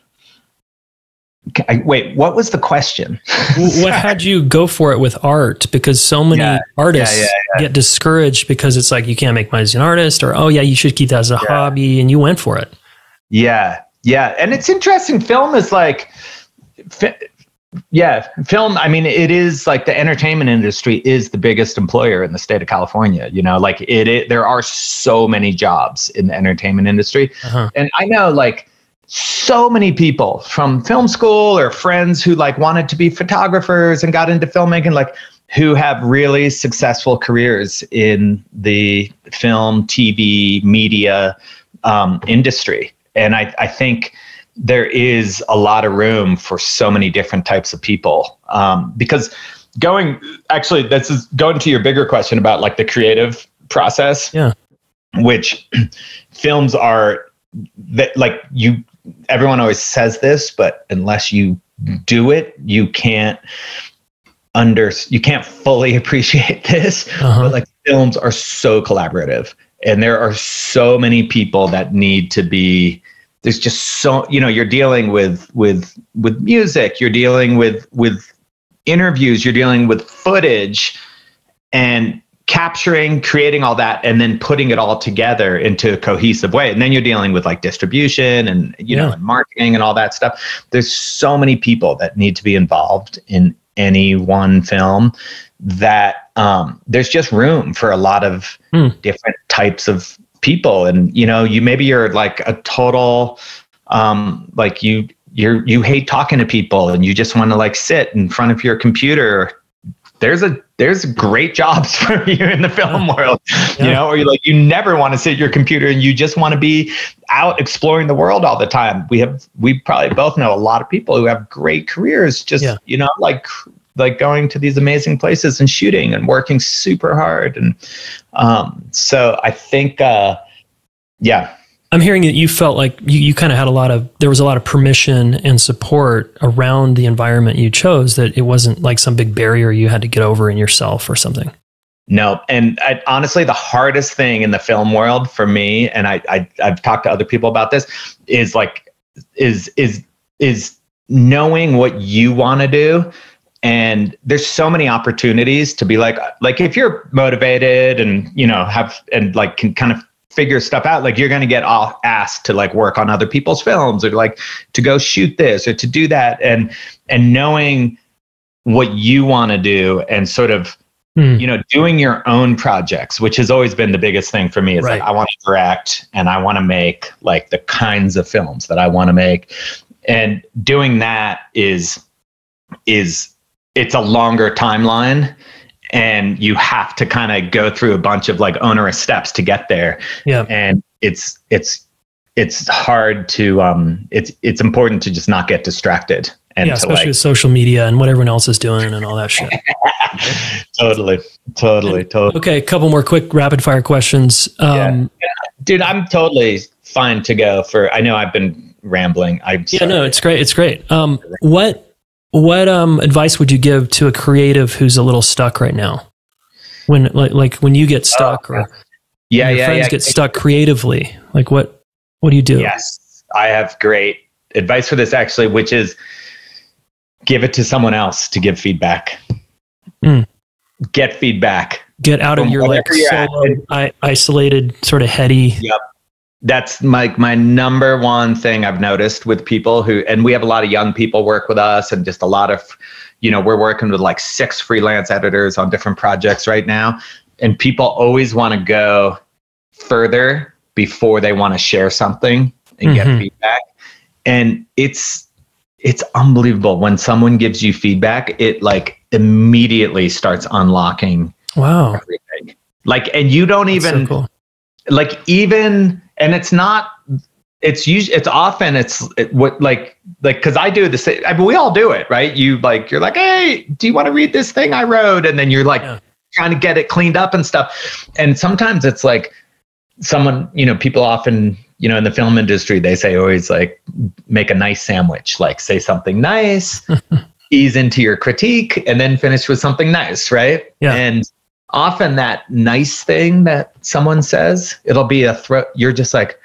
I, wait, what was the question? What had you go for it with art? Because so many yeah, artists yeah, yeah, yeah. get discouraged because it's like, you can't make money as an artist, or, oh yeah, you should keep that as a yeah. hobby. And you went for it. Yeah. Yeah. And it's interesting. Film is like, fi yeah, film. I mean, it is like the entertainment industry is the biggest employer in the state of California. You know, like it, it there are so many jobs in the entertainment industry. Uh-huh. And I know like, so many people from film school or friends who like wanted to be photographers and got into filmmaking, like who have really successful careers in the film, T V, media um, industry. And I, I think there is a lot of room for so many different types of people um, because going, actually, this is going to your bigger question about like the creative process. Yeah. which films are that like you, everyone always says this, but unless you do it, you can't under, you can't fully appreciate this, uh-huh. but like films are so collaborative and there are so many people that need to be, there's just so, you know, you're dealing with, with, with music, you're dealing with, with interviews, you're dealing with footage and capturing, creating all that, and then putting it all together into a cohesive way. And then you're dealing with like distribution and, you yeah. know, and marketing and all that stuff. There's so many people that need to be involved in any one film that um, there's just room for a lot of hmm. different types of people. And, you know, you, maybe you're like a total, um, like you, you're, you hate talking to people and you just want to like sit in front of your computer. There's a, there's great jobs for you in the film yeah. world, you yeah. know, or you like, you never want to sit at your computer and you just want to be out exploring the world all the time. We have, we probably both know a lot of people who have great careers, just, yeah. you know, like, like going to these amazing places and shooting and working super hard. And, um, so I think, uh, yeah. I'm hearing that you felt like you, you kind of had a lot of, there was a lot of permission and support around the environment you chose, that it wasn't like some big barrier you had to get over in yourself or something. No. And I, honestly, the hardest thing in the film world for me, and I, I, I've talked to other people about this, is like, is, is, is knowing what you want to do. And there's so many opportunities to be like, like if you're motivated and, you know, have, and like can kind of figure stuff out, like you're going to get all asked to like work on other people's films or like to go shoot this or to do that. And, and knowing what you want to do and sort of, hmm. you know, doing your own projects, which has always been the biggest thing for me, is right. like, I want to direct and I want to make like the kinds of films that I want to make. And doing that is, is it's a longer timeline. And you have to kind of go through a bunch of like onerous steps to get there. Yeah. And it's, it's, it's hard to, um, it's, it's important to just not get distracted. And yeah, especially like, with social media and what everyone else is doing and all that shit. totally. Totally. And, totally. Okay. A couple more quick rapid fire questions. Um, yeah, yeah. Dude, I'm totally fine to go for, I know I've been rambling. I'm yeah, sorry. No, it's great. It's great. Um, what, What um, advice would you give to a creative who's a little stuck right now? When like like when you get stuck, oh, or yeah, your yeah, friends yeah. get stuck creatively, like what what do you do? Yes, I have great advice for this actually, which is give it to someone else to give feedback. Mm. Get feedback. Get out of your like solo, I, isolated, sort of heady. Yep. That's my, my number one thing I've noticed with people who, and we have a lot of young people work with us and just a lot of, you know, we're working with like six freelance editors on different projects right now. And people always want to go further before they want to share something and mm-hmm. get feedback. And it's, it's unbelievable. When someone gives you feedback, it like immediately starts unlocking. Wow. Everything. Like, and you don't That's even so cool. like even, and it's not, it's usually, it's often, it's it, what like, like, cause I do the same, I mean, we all do it, right? You like, you're like, hey, do you want to read this thing I wrote? And then you're like yeah. trying to get it cleaned up and stuff. And sometimes it's like someone, you know, people often, you know, in the film industry, they say always like, make a nice sandwich, like say something nice, ease into your critique, and then finish with something nice, right? Yeah. And often that nice thing that someone says, it'll be a throat. You're just like,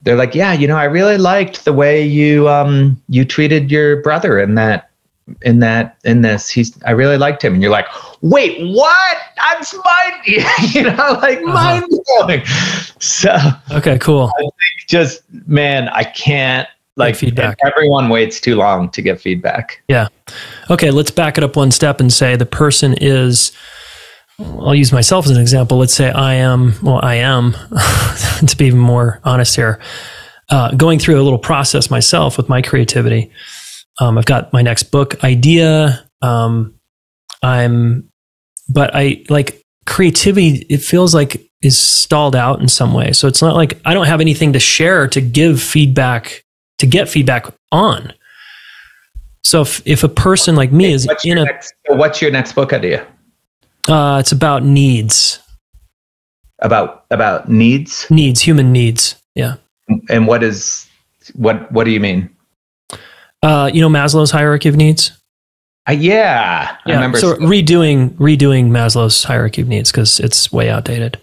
they're like, yeah, you know, I really liked the way you, um, you treated your brother in that, in that, in this, he's, I really liked him. And you're like, wait, what? I'm smart. you know, like mind blowing. So, okay, cool. I think just, man, I can't like feedback. Everyone waits too long to get feedback. Yeah. Okay. Let's back it up one step and say the person is, I'll use myself as an example. Let's say I am, well, I am, to be even more honest here, uh, going through a little process myself with my creativity. Um, I've got my next book idea. Um, I'm, but I like creativity, it feels like is stalled out in some way. So it's not like I don't have anything to share, to give feedback, to get feedback on. So if, if a person like me is in a, what's your next book idea? Uh, it's about needs. About about needs? Needs, human needs. Yeah. And what is what what do you mean? Uh, you know Maslow's hierarchy of needs? Uh, yeah. yeah. I remember so redoing redoing Maslow's hierarchy of needs because it's way outdated.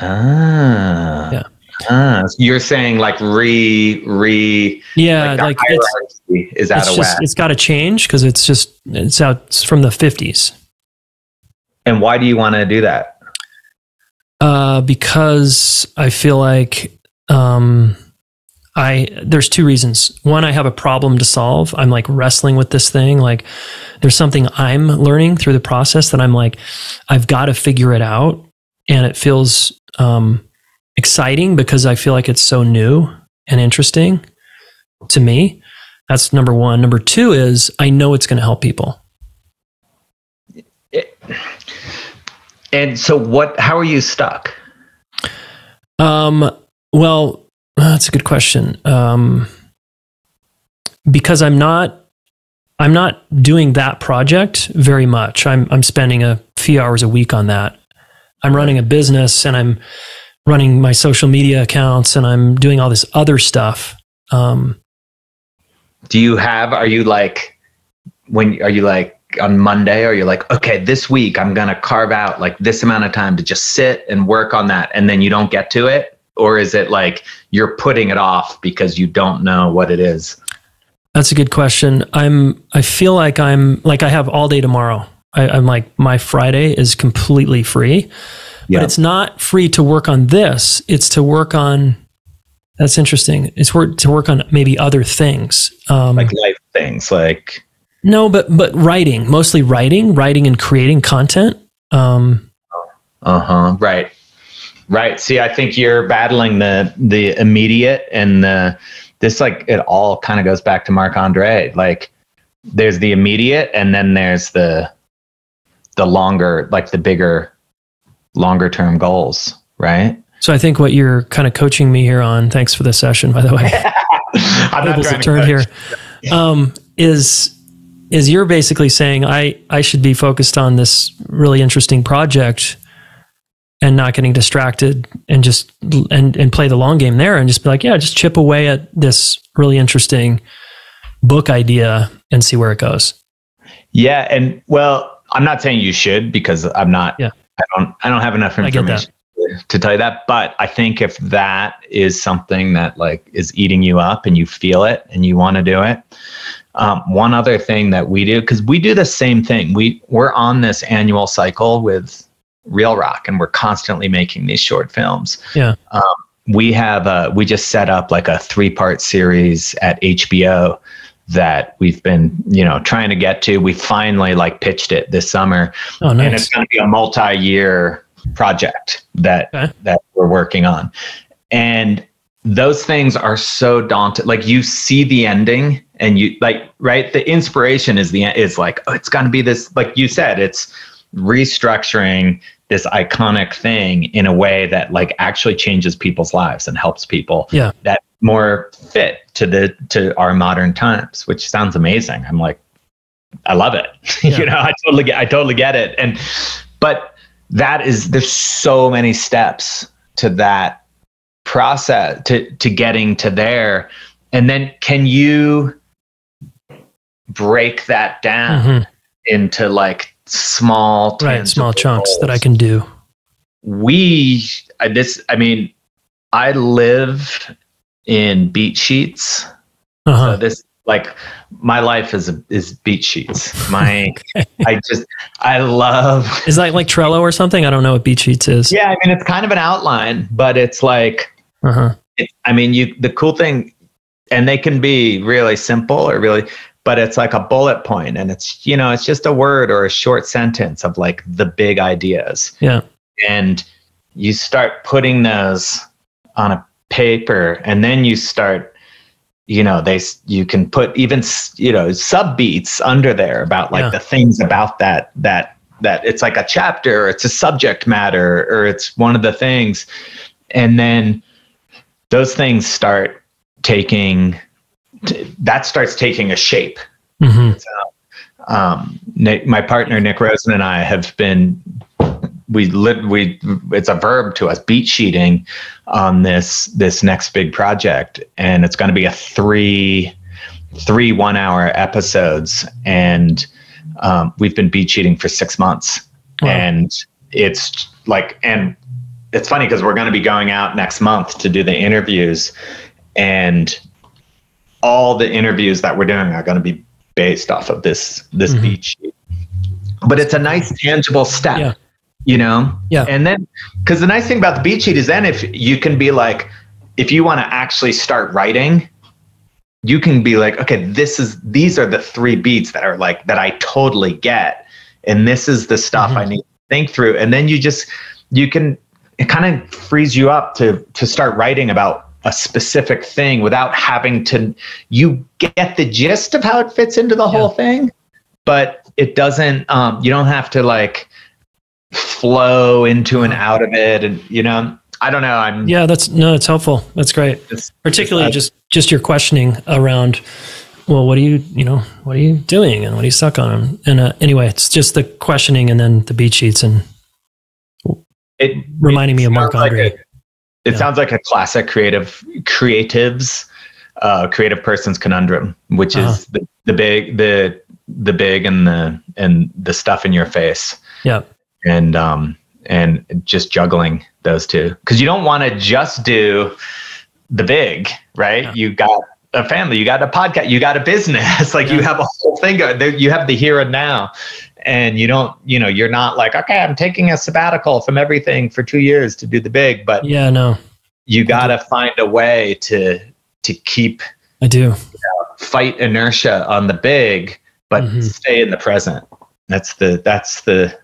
Ah. Yeah. Ah. So you're saying like re re Yeah, like, like hierarchy is out of whack. It's gotta change because it's just it's out it's from the fifties. And why do you want to do that? Uh, because I feel like, um, I, there's two reasons. One, I have a problem to solve. I'm like wrestling with this thing. Like there's something I'm learning through the process that I'm like, I've got to figure it out. And it feels, um, exciting because I feel like it's so new and interesting to me. That's number one. Number two is I know it's going to help people. It, And so what, how are you stuck? Um, well, that's a good question. Um, because I'm not, I'm not doing that project very much. I'm, I'm spending a few hours a week on that. I'm running a business and I'm running my social media accounts and I'm doing all this other stuff. Um, do you have, are you like, when are you like, on Monday, or you're like, okay, this week I'm going to carve out like this amount of time to just sit and work on that, and then you don't get to it? Or is it like you're putting it off because you don't know what it is? That's a good question. I'm, I feel like I'm like, I have all day tomorrow. I, I'm like, my Friday is completely free, yeah. But it's not free to work on this. It's to work on, that's interesting. It's work, to work on maybe other things. Um, like life things, like, No, but, but writing, mostly writing, writing and creating content. Um, uh-huh. Right. Right. See, I think you're battling the, the immediate and the, this, like, it all kind of goes back to Marc-André. Like there's the immediate and then there's the, the longer, like the bigger, longer term goals. Right. So I think what you're kind of coaching me here on, thanks for the session, by the way, I'm not trying to turn here, um, is, is you're basically saying I, I should be focused on this really interesting project and not getting distracted and just, and, and play the long game there and just be like, yeah, just chip away at this really interesting book idea and see where it goes. Yeah. And well, I'm not saying you should, because I'm not, yeah. I don't, I don't have enough information to tell you that, but I think if that is something that like is eating you up and you feel it and you want to do it. Um, one other thing that we do, because we do the same thing. We, we're on this annual cycle with Reel Rock and we're constantly making these short films. Yeah. Um, we have a, we just set up like a three part series at H B O that we've been, you know, trying to get to. We finally like pitched it this summer. Oh, nice. And it's going to be a multi-year project that, okay. that we're working on. And those things are so daunting. Like you see the ending and you like, right. The inspiration is the, is like, oh, it's going to be this, like you said, it's restructuring this iconic thing in a way that like actually changes people's lives and helps people yeah. that more fit to the, to our modern times, which sounds amazing. I'm like, I love it. Yeah. You know, I totally get, I totally get it. And, but that is, there's so many steps to that process to, to getting to there. And then can you break that down mm-hmm. into like small, right, small chunks goals that I can do? We, I, this, I mean, I live in beat sheets. Uh-huh. So this, like my life is, is beat sheets. My, okay. I just, I love. Is that like Trello or something? I don't know what beat sheets is. Yeah. I mean, it's kind of an outline, but it's like, uh-huh. it, I mean, you, the cool thing, and they can be really simple or really, but it's like a bullet point and it's, you know, it's just a word or a short sentence of like the big ideas. Yeah. And you start putting those on a paper and then you start, you know, they, you can put even, you know, sub beats under there about like yeah. the things about that, that, that it's like a chapter, or it's a subject matter, or it's one of the things. And then those things start taking that starts taking a shape. Mm-hmm. So, um, Nick, my partner Nick Rosen and I have been we live, we, it's a verb to us, beat sheeting on this, this next big project. And it's going to be a three, three one hour episodes. And, um, we've been beat sheeting for six months wow. and it's like, and it's funny because we're going to be going out next month to do the interviews, and all the interviews that we're doing are going to be based off of this, this mm-hmm. beat sheet. But it's a nice tangible step, yeah. you know? Yeah. And then, because the nice thing about the beat sheet is then if you can be like, if you want to actually start writing, you can be like, okay, this is, these are the three beats that are like, that I totally get. And this is the stuff mm-hmm. I need to think through. And then you just, you can, it kind of frees you up to, to start writing about a specific thing without having to, you get the gist of how it fits into the yeah. whole thing, but it doesn't, um, you don't have to like flow into and out of it. And, you know, I don't know. I'm yeah, that's no, it's helpful. That's great. It's, Particularly it's, just, just your questioning around, well, what are you, you know, what are you doing and what do you suck on? And uh, anyway, it's just the questioning and then the beat sheets and it reminding it me of Marc-André. Like it yeah. sounds like a classic creative creatives, uh, creative person's conundrum, which uh-huh. is the, the big, the, the big and the, and the stuff in your face. Yeah. And, um, and just juggling those two. Cause you don't want to just do the big, right? Yeah. You got a family, you got a podcast, you got a business. like yeah. you have a whole thing going. You have the here and now. And you don't, you know, you're not like, okay, I'm taking a sabbatical from everything for two years to do the big, but yeah, no, you got to find a way to, to keep, I do you know, fight inertia on the big, but mm-hmm. stay in the present. That's the, that's the,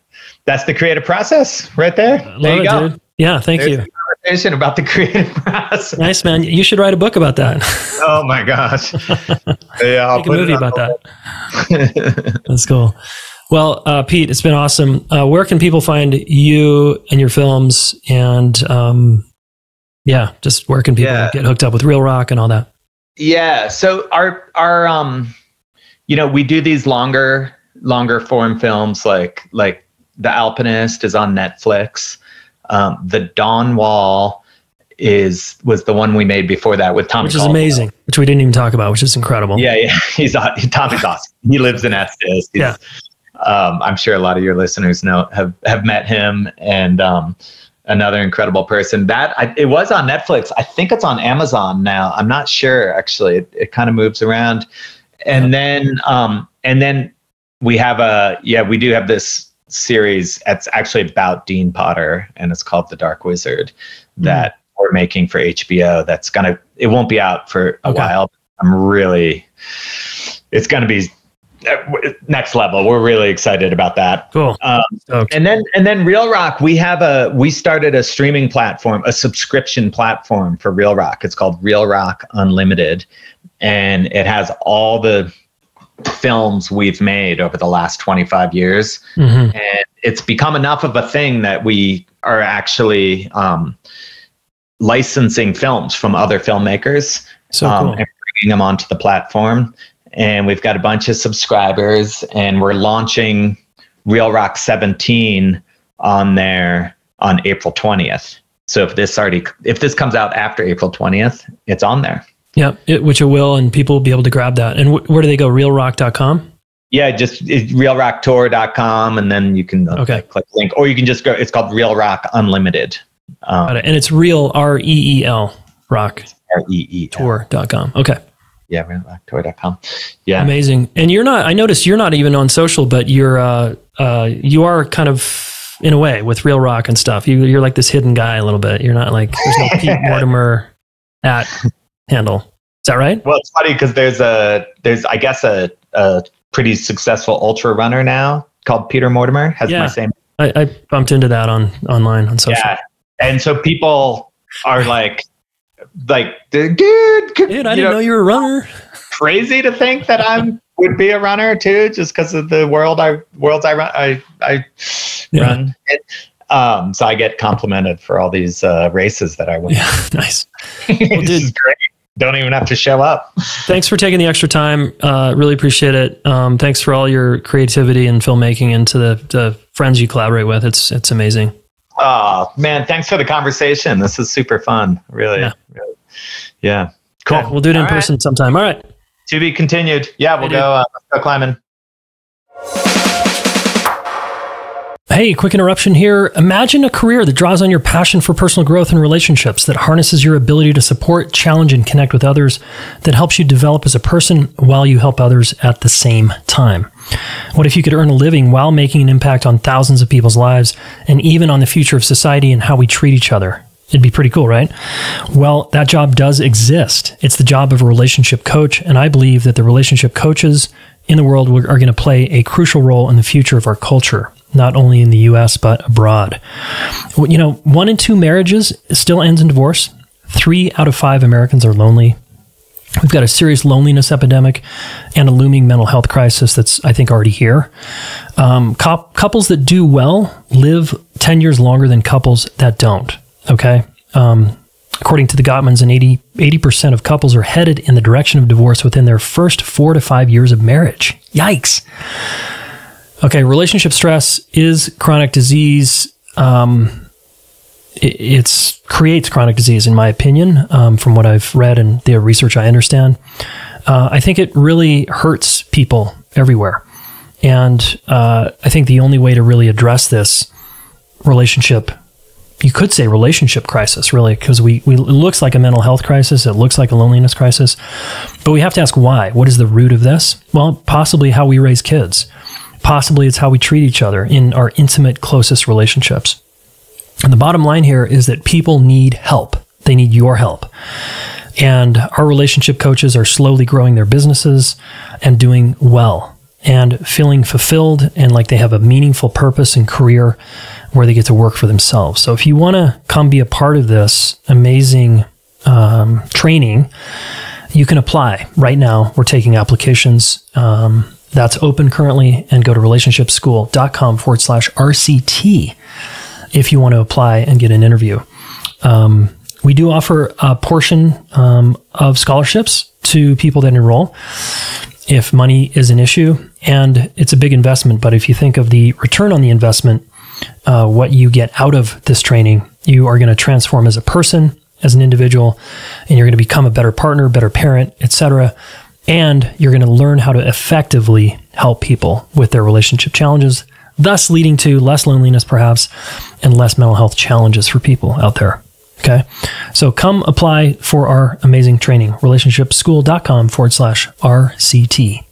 that's the creative process right there. There you it, go. Dude. Yeah. Thank There's you. The conversation about the creative process. Nice, man. You should write a book about that. Oh my gosh. Yeah. I'll Make put a movie about that. That's cool. Well, uh, Pete, it's been awesome. Uh, where can people find you and your films? And um, yeah, just where can people yeah. get hooked up with Reel Rock and all that? Yeah. So our, our, um, you know, we do these longer, longer form films, like, like The Alpinist is on Netflix. Um, The Dawn Wall is, was the one we made before that with Tom Caldwell. Which is amazing, which we didn't even talk about, which is incredible. Yeah. Yeah. He's, Tom is awesome. He lives in Estes. He's, yeah. Um, I'm sure a lot of your listeners know, have, have met him, and, um, another incredible person that I, it was on Netflix. I think it's on Amazon now. I'm not sure actually. It, it kind of moves around. And yeah. then, um, and then we have a, yeah, we do have this series. It's actually about Dean Potter, and it's called The Dark Wizard mm-hmm. that we're making for H B O. That's going to, it won't be out for a okay. while. I'm really, it's going to be next level. We're really excited about that. Cool. Um, okay. And then, and then Reel Rock, we have a, we started a streaming platform, a subscription platform for Reel Rock. It's called Reel Rock Unlimited. And it has all the films we've made over the last twenty-five years. Mm-hmm. And it's become enough of a thing that we are actually, um, licensing films from other filmmakers, so um, cool. and bringing them onto the platform. And we've got a bunch of subscribers, and we're launching Reel Rock seventeen on there on April twentieth. So if this already, if this comes out after April twentieth, it's on there. Yeah. It, which it will, and people will be able to grab that. And wh where do they go? reel rock dot com? Yeah. Just reel rock tour dot com. And then you can okay. click, click link, or you can just go, it's called Reel Rock Unlimited. Um, got it. And it's Reel R E E L Rock R E E L tour dot com. Okay. Yeah, reel rock tour dot com. Yeah, amazing. And you're not. I noticed you're not even on social, but you're. Uh, uh, you are kind of in a way with Reel Rock and stuff. You, you're like this hidden guy a little bit. You're not like there's no Pete Mortimer at handle. Is that right? Well, it's funny because there's a there's I guess a, a pretty successful ultra runner now called Peter Mortimer has yeah. my same. I, I bumped into that on online on social. Yeah, and so people are like. Like, dude, dude, I you didn't know, know you were a runner. Crazy to think that I would be a runner too, just because of the world I worlds I run. I, I yeah. run. It. Um, so I get complimented for all these uh, races that I win. Yeah, nice. Well, dude, is great. don't even have to show up. Thanks for taking the extra time. Uh, really appreciate it. Um, thanks for all your creativity and filmmaking and to the, the friends you collaborate with. It's, it's amazing. Oh man. Thanks for the conversation. This is super fun. Really. Yeah. Really. Yeah. Cool. Yeah, we'll do it in all person right. sometime. All right. To be continued. Yeah. We'll go, uh, go climbing. Hey, quick interruption here. Imagine a career that draws on your passion for personal growth and relationships, that harnesses your ability to support, challenge, and connect with others, that helps you develop as a person while you help others at the same time. What if you could earn a living while making an impact on thousands of people's lives and even on the future of society and how we treat each other? It'd be pretty cool, right? Well, that job does exist. It's the job of a relationship coach, and I believe that the relationship coaches in the world are going to play a crucial role in the future of our culture, not only in the U S, but abroad. You know, one in two marriages still ends in divorce. Three out of five Americans are lonely. We've got a serious loneliness epidemic and a looming mental health crisis that's, I think, already here. Um, co- couples that do well live ten years longer than couples that don't, okay? Um, according to the Gottmans, an eighty, eighty percent of couples are headed in the direction of divorce within their first four to five years of marriage. Yikes. Okay, relationship stress is chronic disease. Um, it it's, creates chronic disease, in my opinion, um, from what I've read and the research I understand. Uh, I think it really hurts people everywhere. And uh, I think the only way to really address this relationship, you could say relationship crisis, really, because we, we, it looks like a mental health crisis. It looks like a loneliness crisis. But we have to ask why. What is the root of this? Well, possibly how we raise kids. Possibly it's how we treat each other in our intimate, closest relationships. And the bottom line here is that people need help. They need your help. And our relationship coaches are slowly growing their businesses and doing well and feeling fulfilled and like they have a meaningful purpose and career where they get to work for themselves. So if you want to come be a part of this amazing um, training, you can apply right now. We're taking applications. Um, That's open currently, and go to relationshipschool.com forward slash RCT if you want to apply and get an interview. Um, we do offer a portion um, of scholarships to people that enroll if money is an issue, and it's a big investment. But if you think of the return on the investment, uh, what you get out of this training, you are going to transform as a person, as an individual, and you're going to become a better partner, better parent, et cetera. And you're going to learn how to effectively help people with their relationship challenges, thus leading to less loneliness, perhaps, and less mental health challenges for people out there. Okay. So come apply for our amazing training, relationshipschool.com forward slash RCT.